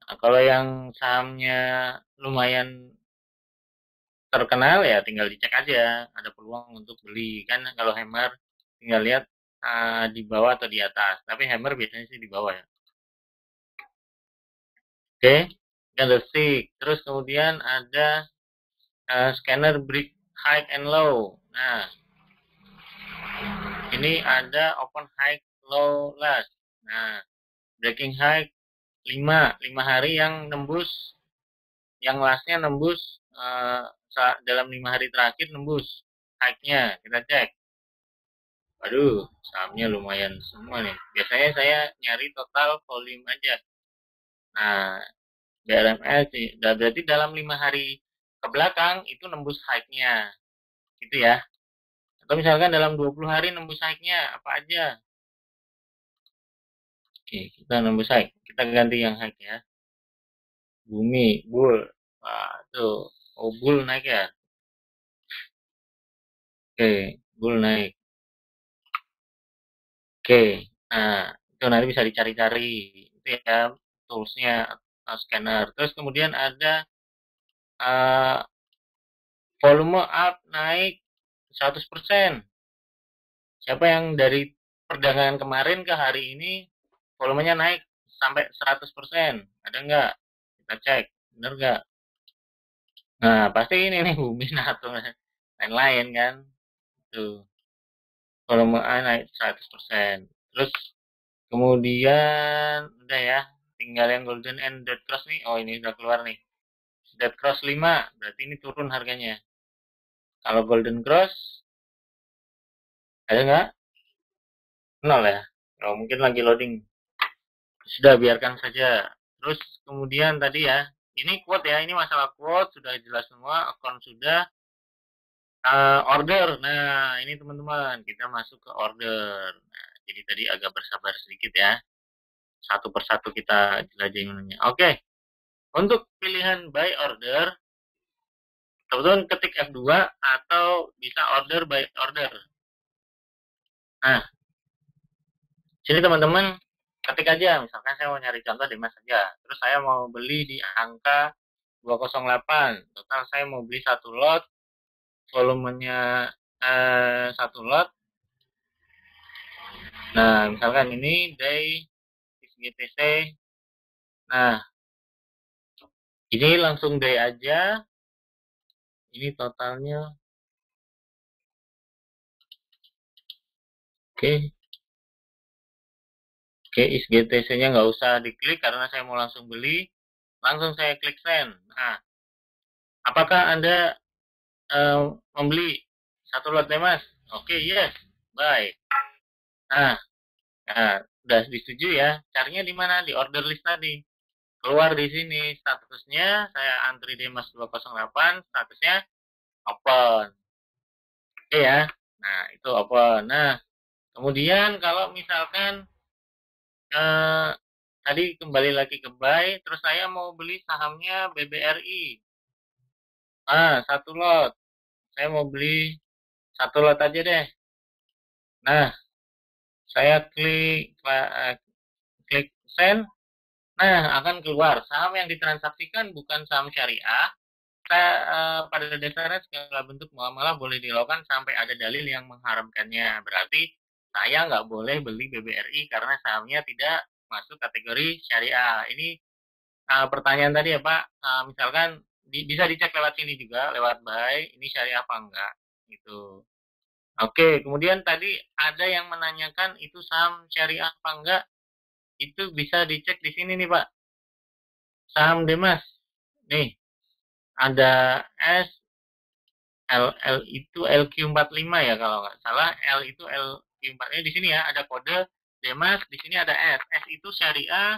Nah, kalau yang sahamnya lumayan terkenal ya tinggal dicek aja, ada peluang untuk beli kan. Kalau hammer tinggal lihat uh, di bawah atau di atas, tapi hammer biasanya sih di bawah ya. Oke, candlestick. Terus kemudian ada uh, scanner break high and low. Nah, ini ada open high low last. Nah, breaking high lima hari yang nembus, yang lastnya nembus uh, dalam lima hari terakhir nembus high-nya. Kita cek, aduh, sahamnya lumayan semua nih. Biasanya saya nyari total volume aja. Nah, B R M S berarti dalam lima hari ke belakang itu nembus high-nya gitu ya, atau misalkan dalam dua puluh hari nembus high-nya apa aja. Oke, kita nembus high, kita ganti yang high ya. Bumi, bull, ah, tuh. Oh, bull naik ya. Oke, bull naik. Oke, nah itu nanti bisa dicari-cari itu ya toolsnya, uh, scanner. Terus kemudian ada uh, volume up naik seratus persen. Siapa yang dari perdagangan kemarin ke hari ini volumenya naik sampai seratus persen, ada nggak? Kita cek, bener nggak? Nah, pasti ini nih bumi atau lain-lain kan. Tuh. Volume A naik seratus persen. Terus kemudian udah ya, tinggal yang golden and dead cross nih. Oh, ini udah keluar nih. Dead cross lima, berarti ini turun harganya. Kalau golden cross ada nggak? Nol ya. Oh, mungkin lagi loading. Sudah, biarkan saja. Terus kemudian tadi ya, ini quote ya, ini masalah quote sudah jelas semua, account sudah, uh, order. Nah, ini teman-teman, kita masuk ke order. Nah, jadi tadi agak bersabar sedikit ya. Satu persatu kita jelajahi menunya. Oke, okay. Untuk pilihan buy order, teman-teman ketik F dua atau bisa order by order. Nah, sini teman-teman. Ketik aja, misalkan saya mau nyari contoh Dimas saja. Terus saya mau beli di angka dua nol delapan. Total saya mau beli satu lot. Volumenya eh, satu lot. Nah, misalkan ini day G T C. Nah, ini langsung day aja. Ini totalnya. Oke. Okay. Oke, I S G T C-nya nggak usah diklik karena saya mau langsung beli. Langsung saya klik send. Nah, apakah Anda um, membeli satu lot Dimas? Oke, yes. Bye. Nah, nah, udah disetujui ya. Caranya di mana? Di order list tadi. Keluar di sini statusnya. Saya antri Dimas dua nol delapan. Statusnya open. Oke ya. Nah, itu open. Nah, kemudian kalau misalkan Uh, tadi kembali lagi ke buy, terus saya mau beli sahamnya B B R I. Ah, satu lot. Saya mau beli satu lot aja deh. Nah, saya klik uh, klik send. Nah, akan keluar saham yang ditransaksikan bukan saham syariah. Saya, uh, pada dasarnya segala bentuk muamalah boleh dilakukan sampai ada dalil yang mengharamkannya. Berarti saya nggak boleh beli B B R I karena sahamnya tidak masuk kategori syariah. Ini uh, pertanyaan tadi ya Pak, uh, misalkan di, bisa dicek lewat sini juga, lewat buy, ini syariah apa enggak gitu. Oke, kemudian tadi ada yang menanyakan itu saham syariah apa enggak, itu bisa dicek di sini nih Pak. Saham Dimas, nih ada S, L, L itu L Q empat puluh lima ya kalau nggak salah, L itu L Q empat puluh lima di sini ya, ada kode Dimas, di sini ada S, S itu syariah,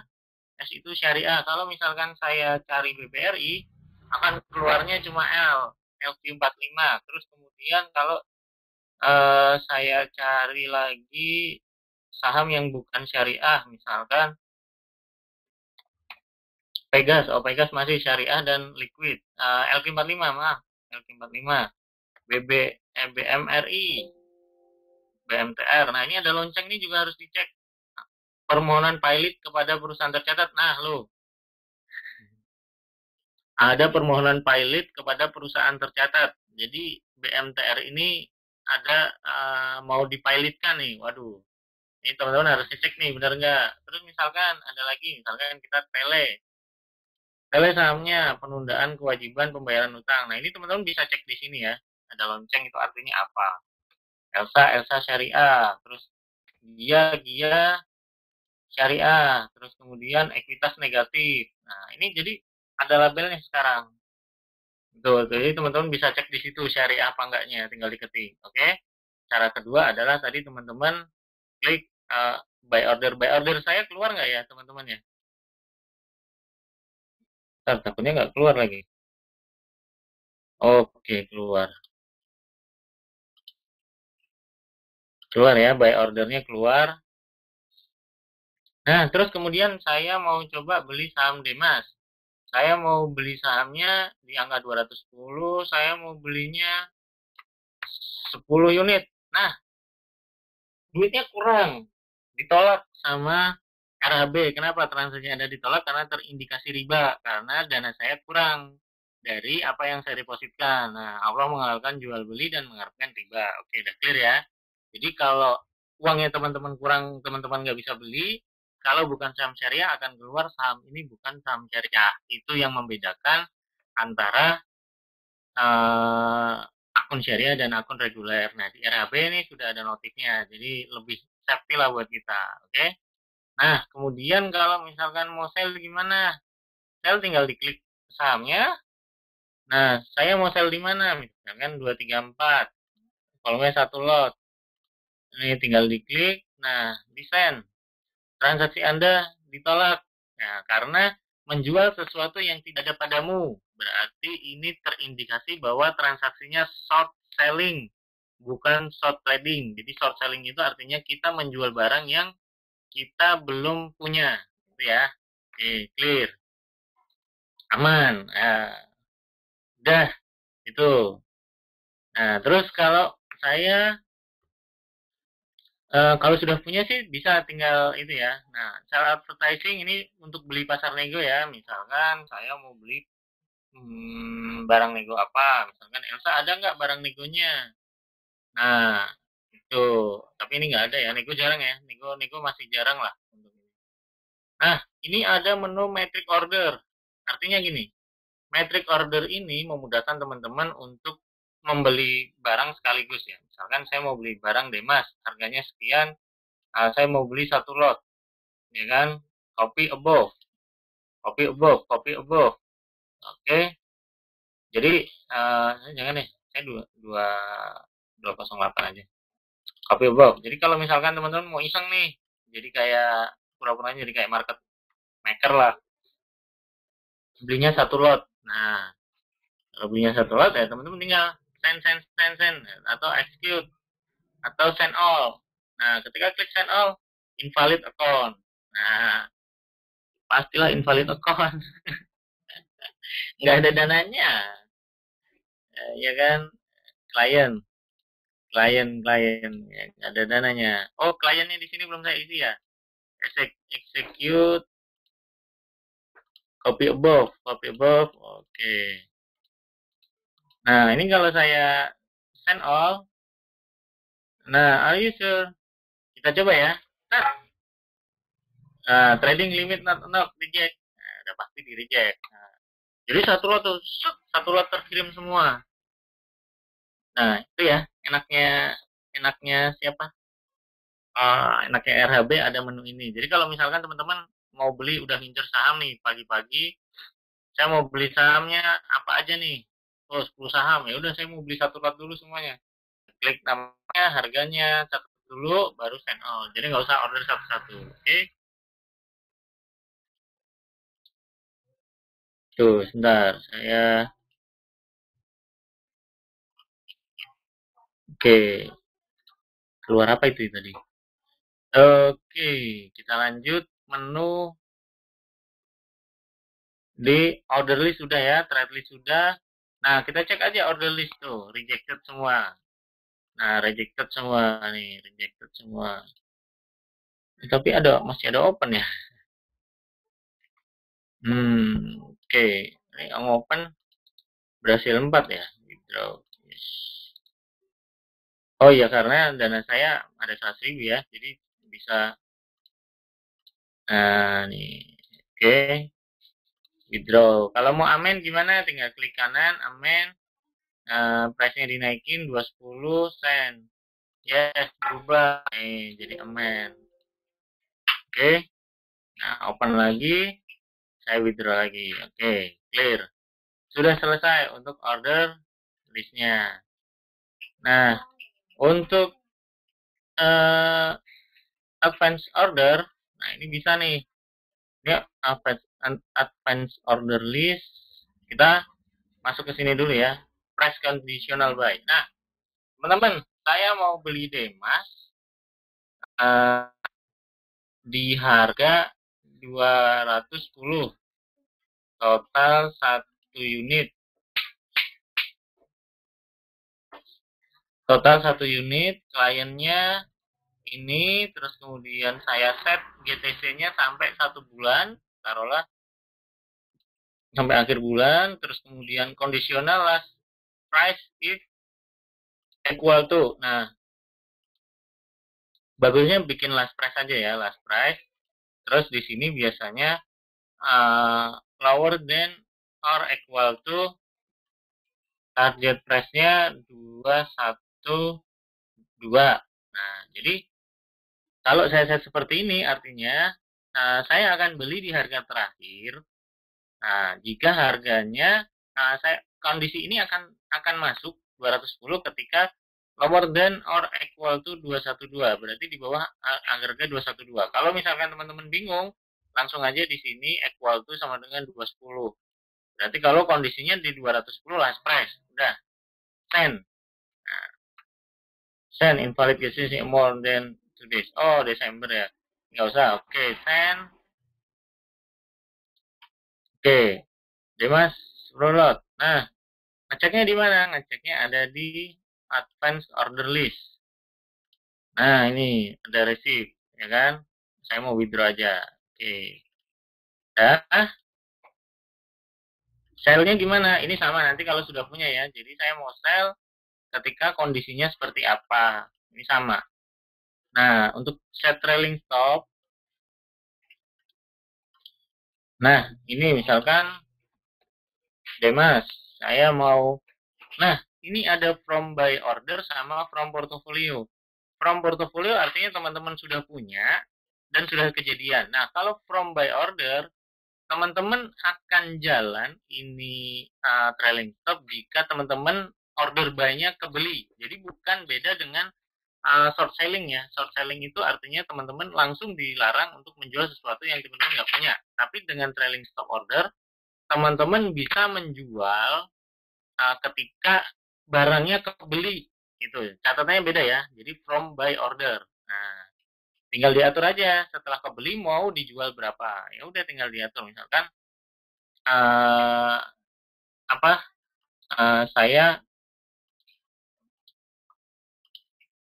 S itu syariah. Kalau misalkan saya cari B B R I, akan keluarnya cuma L, L Q empat puluh lima. Terus kemudian kalau uh, saya cari lagi saham yang bukan syariah, misalkan PeGas, oh PeGas masih syariah dan liquid, uh, L Q empat puluh lima maaf, L Q empat puluh lima. B B, eh, B M R I, B M T R. Nah, ini ada lonceng, ini juga harus dicek. Permohonan pilot kepada perusahaan tercatat. Nah, lo. Ada permohonan pilot kepada perusahaan tercatat. Jadi, B M T R ini ada uh, mau dipilotkan nih. Waduh. Ini teman-teman harus dicek nih, benar nggak? Terus misalkan ada lagi, misalkan kita Tele. Tele sahamnya penundaan kewajiban pembayaran utang. Nah, ini teman-teman bisa cek di sini ya. Ada lonceng, itu artinya apa? Elsa, Elsa syariah, terus Gia, Gia syariah, terus kemudian ekuitas negatif. Nah, ini jadi ada labelnya sekarang. Betul, jadi teman-teman bisa cek di situ syariah apa enggaknya, tinggal diketik. Oke, cara kedua adalah tadi teman-teman klik uh, buy order. Buy order saya keluar nggak ya teman-teman ya? Bentar, takutnya nggak keluar lagi. Oke, keluar. Keluar ya, buy ordernya keluar. Nah, terus kemudian saya mau coba beli saham Dimas. Saya mau beli sahamnya di angka dua ratus sepuluh, saya mau belinya sepuluh unit. Nah, duitnya kurang. Ditolak sama R H B. Kenapa transaksi Anda ditolak? Karena terindikasi riba. Karena dana saya kurang dari apa yang saya depositkan. Nah, Allah menghalalkan jual beli dan mengharapkan riba. Oke, udah clear ya. Jadi kalau uangnya teman-teman kurang, teman-teman nggak bisa beli, kalau bukan saham syariah akan keluar saham ini bukan saham syariah. Itu yang membedakan antara uh, akun syariah dan akun reguler. Nah, di R H B ini sudah ada notifnya, jadi lebih safety lah buat kita. Oke. Nah, kemudian kalau misalkan mau sell gimana? Sell tinggal diklik sahamnya. Nah, saya mau sell di mana? Misalkan dua tiga empat. Kolomnya satu lot. Ini tinggal diklik, nah di send. Transaksi Anda ditolak. Nah, karena menjual sesuatu yang tidak ada padamu. Berarti ini terindikasi bahwa transaksinya short selling, bukan short trading. Jadi short selling itu artinya kita menjual barang yang kita belum punya, gitu ya. Oke, clear. Aman. Nah, udah, itu. Nah, terus kalau saya Uh, kalau sudah punya sih bisa tinggal itu ya. Nah, cara advertising ini untuk beli pasar nego ya. Misalkan saya mau beli hmm, barang nego apa. Misalkan Elsa ada nggak barang negonya? Nah, itu. Tapi ini nggak ada ya. Nego jarang ya. Nego-nego masih jarang lah. Nah, ini ada menu metric order. Artinya gini. Metric order ini memudahkan teman-teman untuk membeli barang sekaligus ya. Misalkan saya mau beli barang Dimas, harganya sekian, uh, saya mau beli satu lot, ya kan? Copy above, copy above, copy above. Oke, okay. Jadi uh, jangan nih, saya dua dua dua kosong delapan aja. Copy above. Jadi kalau misalkan teman-teman mau iseng nih, jadi kayak pura-puranya jadi kayak market maker lah, belinya satu lot. Nah, kalau belinya satu lot ya teman-teman tinggal send, send, send, send, atau execute, atau send all. Nah, ketika klik send all, invalid account. Nah, pastilah invalid account. Nggak ada dananya. Eh, ya kan? Klien. Klien, klien. Ya, nggak ada dananya. Oh, kliennya di sini belum saya isi ya. Execute. Copy above. Copy above. Oke. Okay. Nah, ini kalau saya send all. Nah, are you sure? Kita coba ya. Nah, uh, trading limit not enough, reject. Nah, udah pasti di reject. Nah, jadi satu lot tuh, satu lot terkirim semua. Nah, itu ya enaknya enaknya siapa? Uh, enaknya R H B ada menu ini. Jadi kalau misalkan teman-teman mau beli, udah ngincer saham nih pagi-pagi, saya mau beli sahamnya apa aja nih, oh, sepuluh saham, ya udah saya mau beli satu lot dulu semuanya, klik namanya, harganya, catat dulu, baru send all. Jadi nggak usah order satu-satu, oke? Okay? Tuh, sebentar, saya oke, okay. Keluar apa itu tadi? Oke, okay. Kita lanjut menu di order list sudah ya, trade list sudah. Nah, kita cek aja order list tuh, rejected semua. Nah, rejected semua nih, rejected semua. Tapi ada masih ada open ya. Hmm, oke. Okay. Ini yang open berhasil empat ya, withdraw. Yes. Oh iya, karena dana saya ada seratus ribu ya, jadi bisa. Nah, nih. Oke. Okay. Withdraw. Kalau mau amen gimana? Tinggal klik kanan, amen. Uh, price-nya dinaikin dua ratus sepuluh sen. Yes, berubah. Eh, jadi amen. Oke. Okay. Nah, open lagi. Saya withdraw lagi. Oke, okay. Clear. Sudah selesai untuk order list-nya. Nah, untuk uh, advance order, nah ini bisa nih. Ya, advance advance order list, kita masuk ke sini dulu ya, price conditional buy. Nah, teman-teman, saya mau beli Dimas uh, di harga dua ratus sepuluh, total satu unit, total satu unit, kliennya ini, terus kemudian saya set G T C-nya sampai satu bulan, taruhlah sampai akhir bulan, terus kemudian kondisional last price is equal to. Nah, bagusnya bikin last price aja ya, last price. Terus di sini biasanya uh, lower than or equal to target price-nya dua ratus dua belas. Nah, jadi kalau saya set seperti ini artinya nah, saya akan beli di harga terakhir. Nah, jika harganya nah, saya kondisi ini akan akan masuk dua ratus sepuluh ketika lower than or equal to dua ratus dua belas, berarti di bawah harga dua ratus dua belas. Kalau misalkan teman-teman bingung, langsung aja di sini equal to sama dengan dua ratus sepuluh. Berarti kalau kondisinya di dua ratus sepuluh last price, udah send. Nah, send invalid cases more than two days. Oh, Desember ya. Nggak usah, oke, okay, send. Oke, okay. Dimas, rollout. Nah, ngeceknya di mana? Ngeceknya ada di advance order list. Nah, ini ada receipt, ya kan? Saya mau withdraw aja. Oke, okay. Nah, sell-nya gimana? Ini sama nanti kalau sudah punya ya. Jadi saya mau sell ketika kondisinya seperti apa. Ini sama. Nah, untuk set trailing stop. Nah, ini misalkan Dimas, saya mau. Nah, ini ada from buy order sama from portfolio. From portfolio artinya teman-teman sudah punya dan sudah kejadian. Nah, kalau from buy order, teman-teman akan jalan ini uh, trailing stop jika teman-teman order buy-nya kebeli. Jadi bukan beda dengan Uh, short selling ya. Short selling itu artinya teman-teman langsung dilarang untuk menjual sesuatu yang teman-teman nggak punya. Tapi dengan trailing stop order, teman-teman bisa menjual uh, ketika barangnya kebeli. Gitu. Catatannya beda ya. Jadi from buy order. Nah, tinggal diatur aja. Setelah kebeli mau dijual berapa? Ya udah tinggal diatur. Misalkan uh, apa? Uh, saya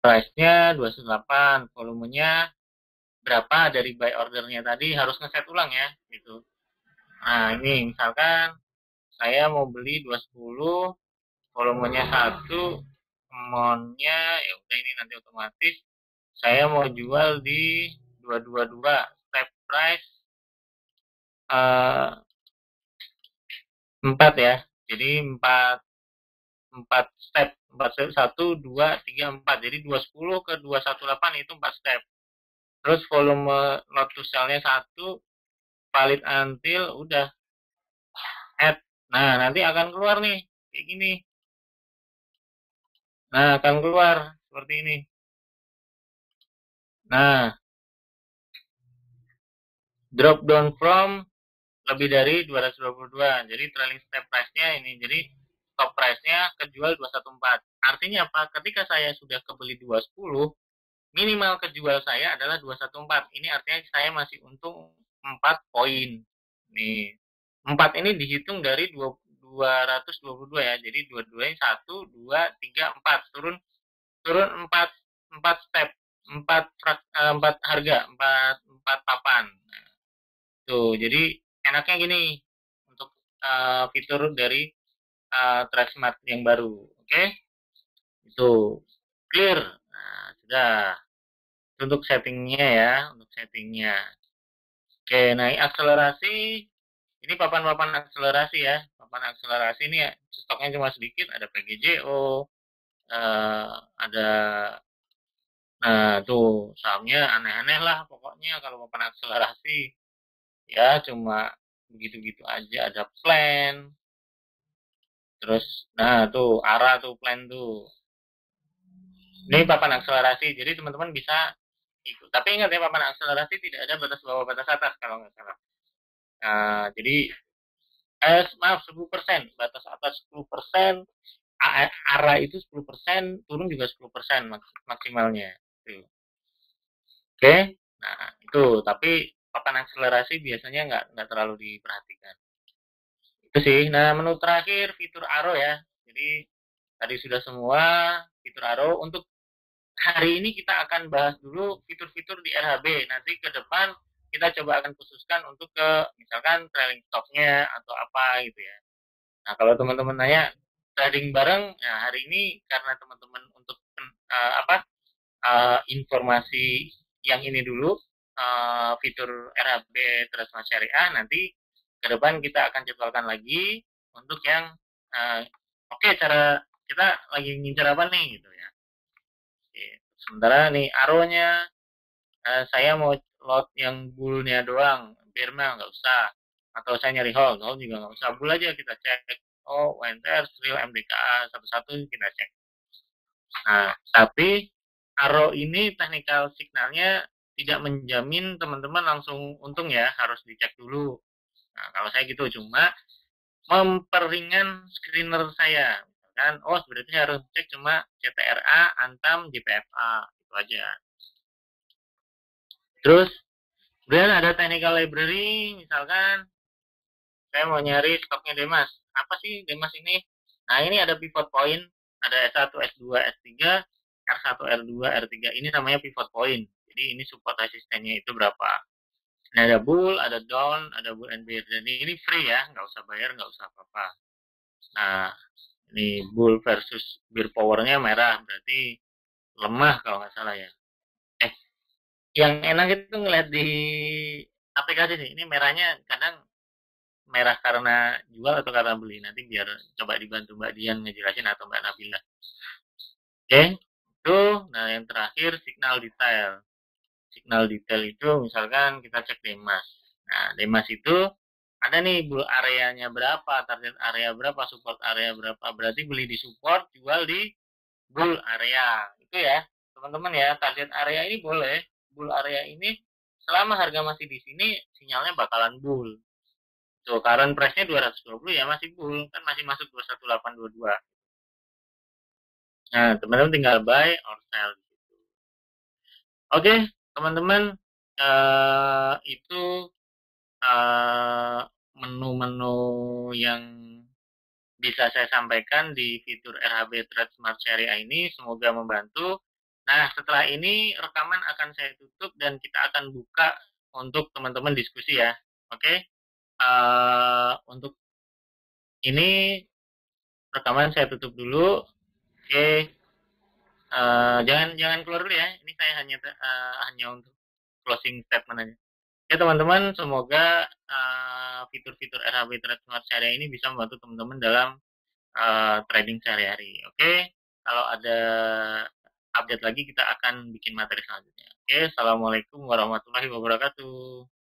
price-nya dua ratus delapan, volumenya berapa dari buy order-nya tadi, harus ngeset ulang ya, gitu. Nah, ini misalkan saya mau beli dua ratus sepuluh, volumenya satu, amount-nya ya udah ini nanti otomatis. Saya mau jual di dua ratus dua puluh dua, step price uh, empat ya. Jadi empat empat step, empat step satu, dua, tiga, empat. Jadi dua sepuluh ke dua satu delapan itu empat step. Terus volume not to sell-nya satu, valid until udah add. Nah nanti akan keluar nih kayak gini. Nah akan keluar seperti ini. Nah drop down from lebih dari dua ratus dua puluh dua. Jadi trailing step price-nya ini. Jadi stop price-nya kejual dua ratus empat belas. Artinya apa? Ketika saya sudah kebeli dua ratus sepuluh, minimal kejual saya adalah dua ratus empat belas. Ini artinya saya masih untung empat poin. Nih. empat ini dihitung dari dua ratus dua puluh dua ya. Jadi dua-duanya satu, dua, tiga, empat. Turun turun empat empat step, empat empat harga, empat empat papan. Nah. Tuh, jadi enaknya gini untuk uh, fitur dari uh, TradeSmart yang baru, oke? Okay? Itu clear, nah, sudah. Untuk settingnya ya, untuk settingnya. Oke, okay, naik akselerasi. Ini papan-papan akselerasi ya, papan akselerasi ini ya, stoknya cuma sedikit. Ada P G J O, uh, ada, nah tuh sahamnya aneh-aneh lah pokoknya kalau papan akselerasi. Ya cuma begitu-begitu aja. Ada plan, terus nah tuh arah tuh plan tuh, ini papan akselerasi. Jadi teman-teman bisa ikut, tapi ingat ya papan akselerasi tidak ada batas bawah batas atas kalau nggak salah. Nah, jadi eh, maaf sepuluh persen, batas atas sepuluh persen, arah itu sepuluh persen, turun juga sepuluh persen maksimalnya tuh. Oke, nah itu tapi papan akselerasi biasanya nggak nggak terlalu diperhatikan. Itu sih. Nah, menu terakhir fitur A R O ya. Jadi tadi sudah semua fitur A R O. Untuk hari ini kita akan bahas dulu fitur-fitur di R H B. Nanti ke depan kita coba akan khususkan untuk ke misalkan trailing stop-nya atau apa gitu ya. Nah, kalau teman-teman nanya trading bareng, nah hari ini karena teman-teman untuk uh, apa uh, informasi yang ini dulu. Uh, fitur R H B TradeSmart Syariah, nanti ke depan kita akan jadwalkan lagi untuk yang uh, oke okay, cara kita lagi ngincar apa nih gitu ya. Okay. Sementara nih A R O-nya uh, saya mau lot yang bull-nya doang, B R M S nggak usah, atau saya nyari hold, hold juga nggak usah, bull aja kita cek. Oh, W N T R, real M D K A satu-satu kita cek. Nah, tapi A R O ini technical signalnya tidak menjamin teman-teman langsung untung ya, harus dicek dulu. Nah, kalau saya gitu cuma memperingan screener saya. Misalkan, oh sebenarnya harus cek cuma C T R A, Antam, J P F A, itu aja. Terus, kemudian ada technical library, misalkan saya mau nyari stoknya Dimas. Apa sih Dimas ini? Nah, ini ada pivot point, ada S satu, S dua, S tiga, R satu, R dua, R tiga. Ini namanya pivot point. Jadi ini support resistennya itu berapa. Nah, ada bull, ada down, ada bull and bear. Dan ini free ya, nggak usah bayar, nggak usah apa-apa. Nah, ini bull versus bear powernya merah, berarti lemah kalau nggak salah ya. Eh, yang enak itu ngeliat di aplikasi sih. Ini merahnya kadang merah karena jual atau karena beli. Nanti biar coba dibantu Mbak Dian ngejelasin atau Mbak Nabila. Oke, okay, itu. Nah, yang terakhir signal detail. Signal detail itu misalkan kita cek Dimas. Nah, Dimas itu ada nih bull areanya berapa, target area berapa, support area berapa. Berarti beli di support, jual di bull area. Itu ya, teman-teman ya, target area ini boleh. Bull area ini selama harga masih di sini, sinyalnya bakalan bull. So, current price-nya dua ratus dua puluh ya masih bull, kan masih masuk dua satu delapan dua dua. Nah, teman-teman tinggal buy or sell. Oke. Okay. Teman-teman, uh, itu menu-menu uh, yang bisa saya sampaikan di fitur R H B TradeSmart Syariah ini, semoga membantu. Nah, setelah ini rekaman akan saya tutup dan kita akan buka untuk teman-teman diskusi ya. Oke, okay? uh, untuk ini rekaman saya tutup dulu. Oke. Okay. Uh, jangan jangan keluar dulu ya. Ini saya hanya uh, hanya untuk closing statement aja. Oke, Oke teman-teman, semoga uh, fitur-fitur R H B TradeSmart Syariah ini bisa membantu teman-teman dalam uh, trading sehari-hari. Oke, kalau ada update lagi kita akan bikin materi selanjutnya. Oke, Assalamualaikum warahmatullahi wabarakatuh.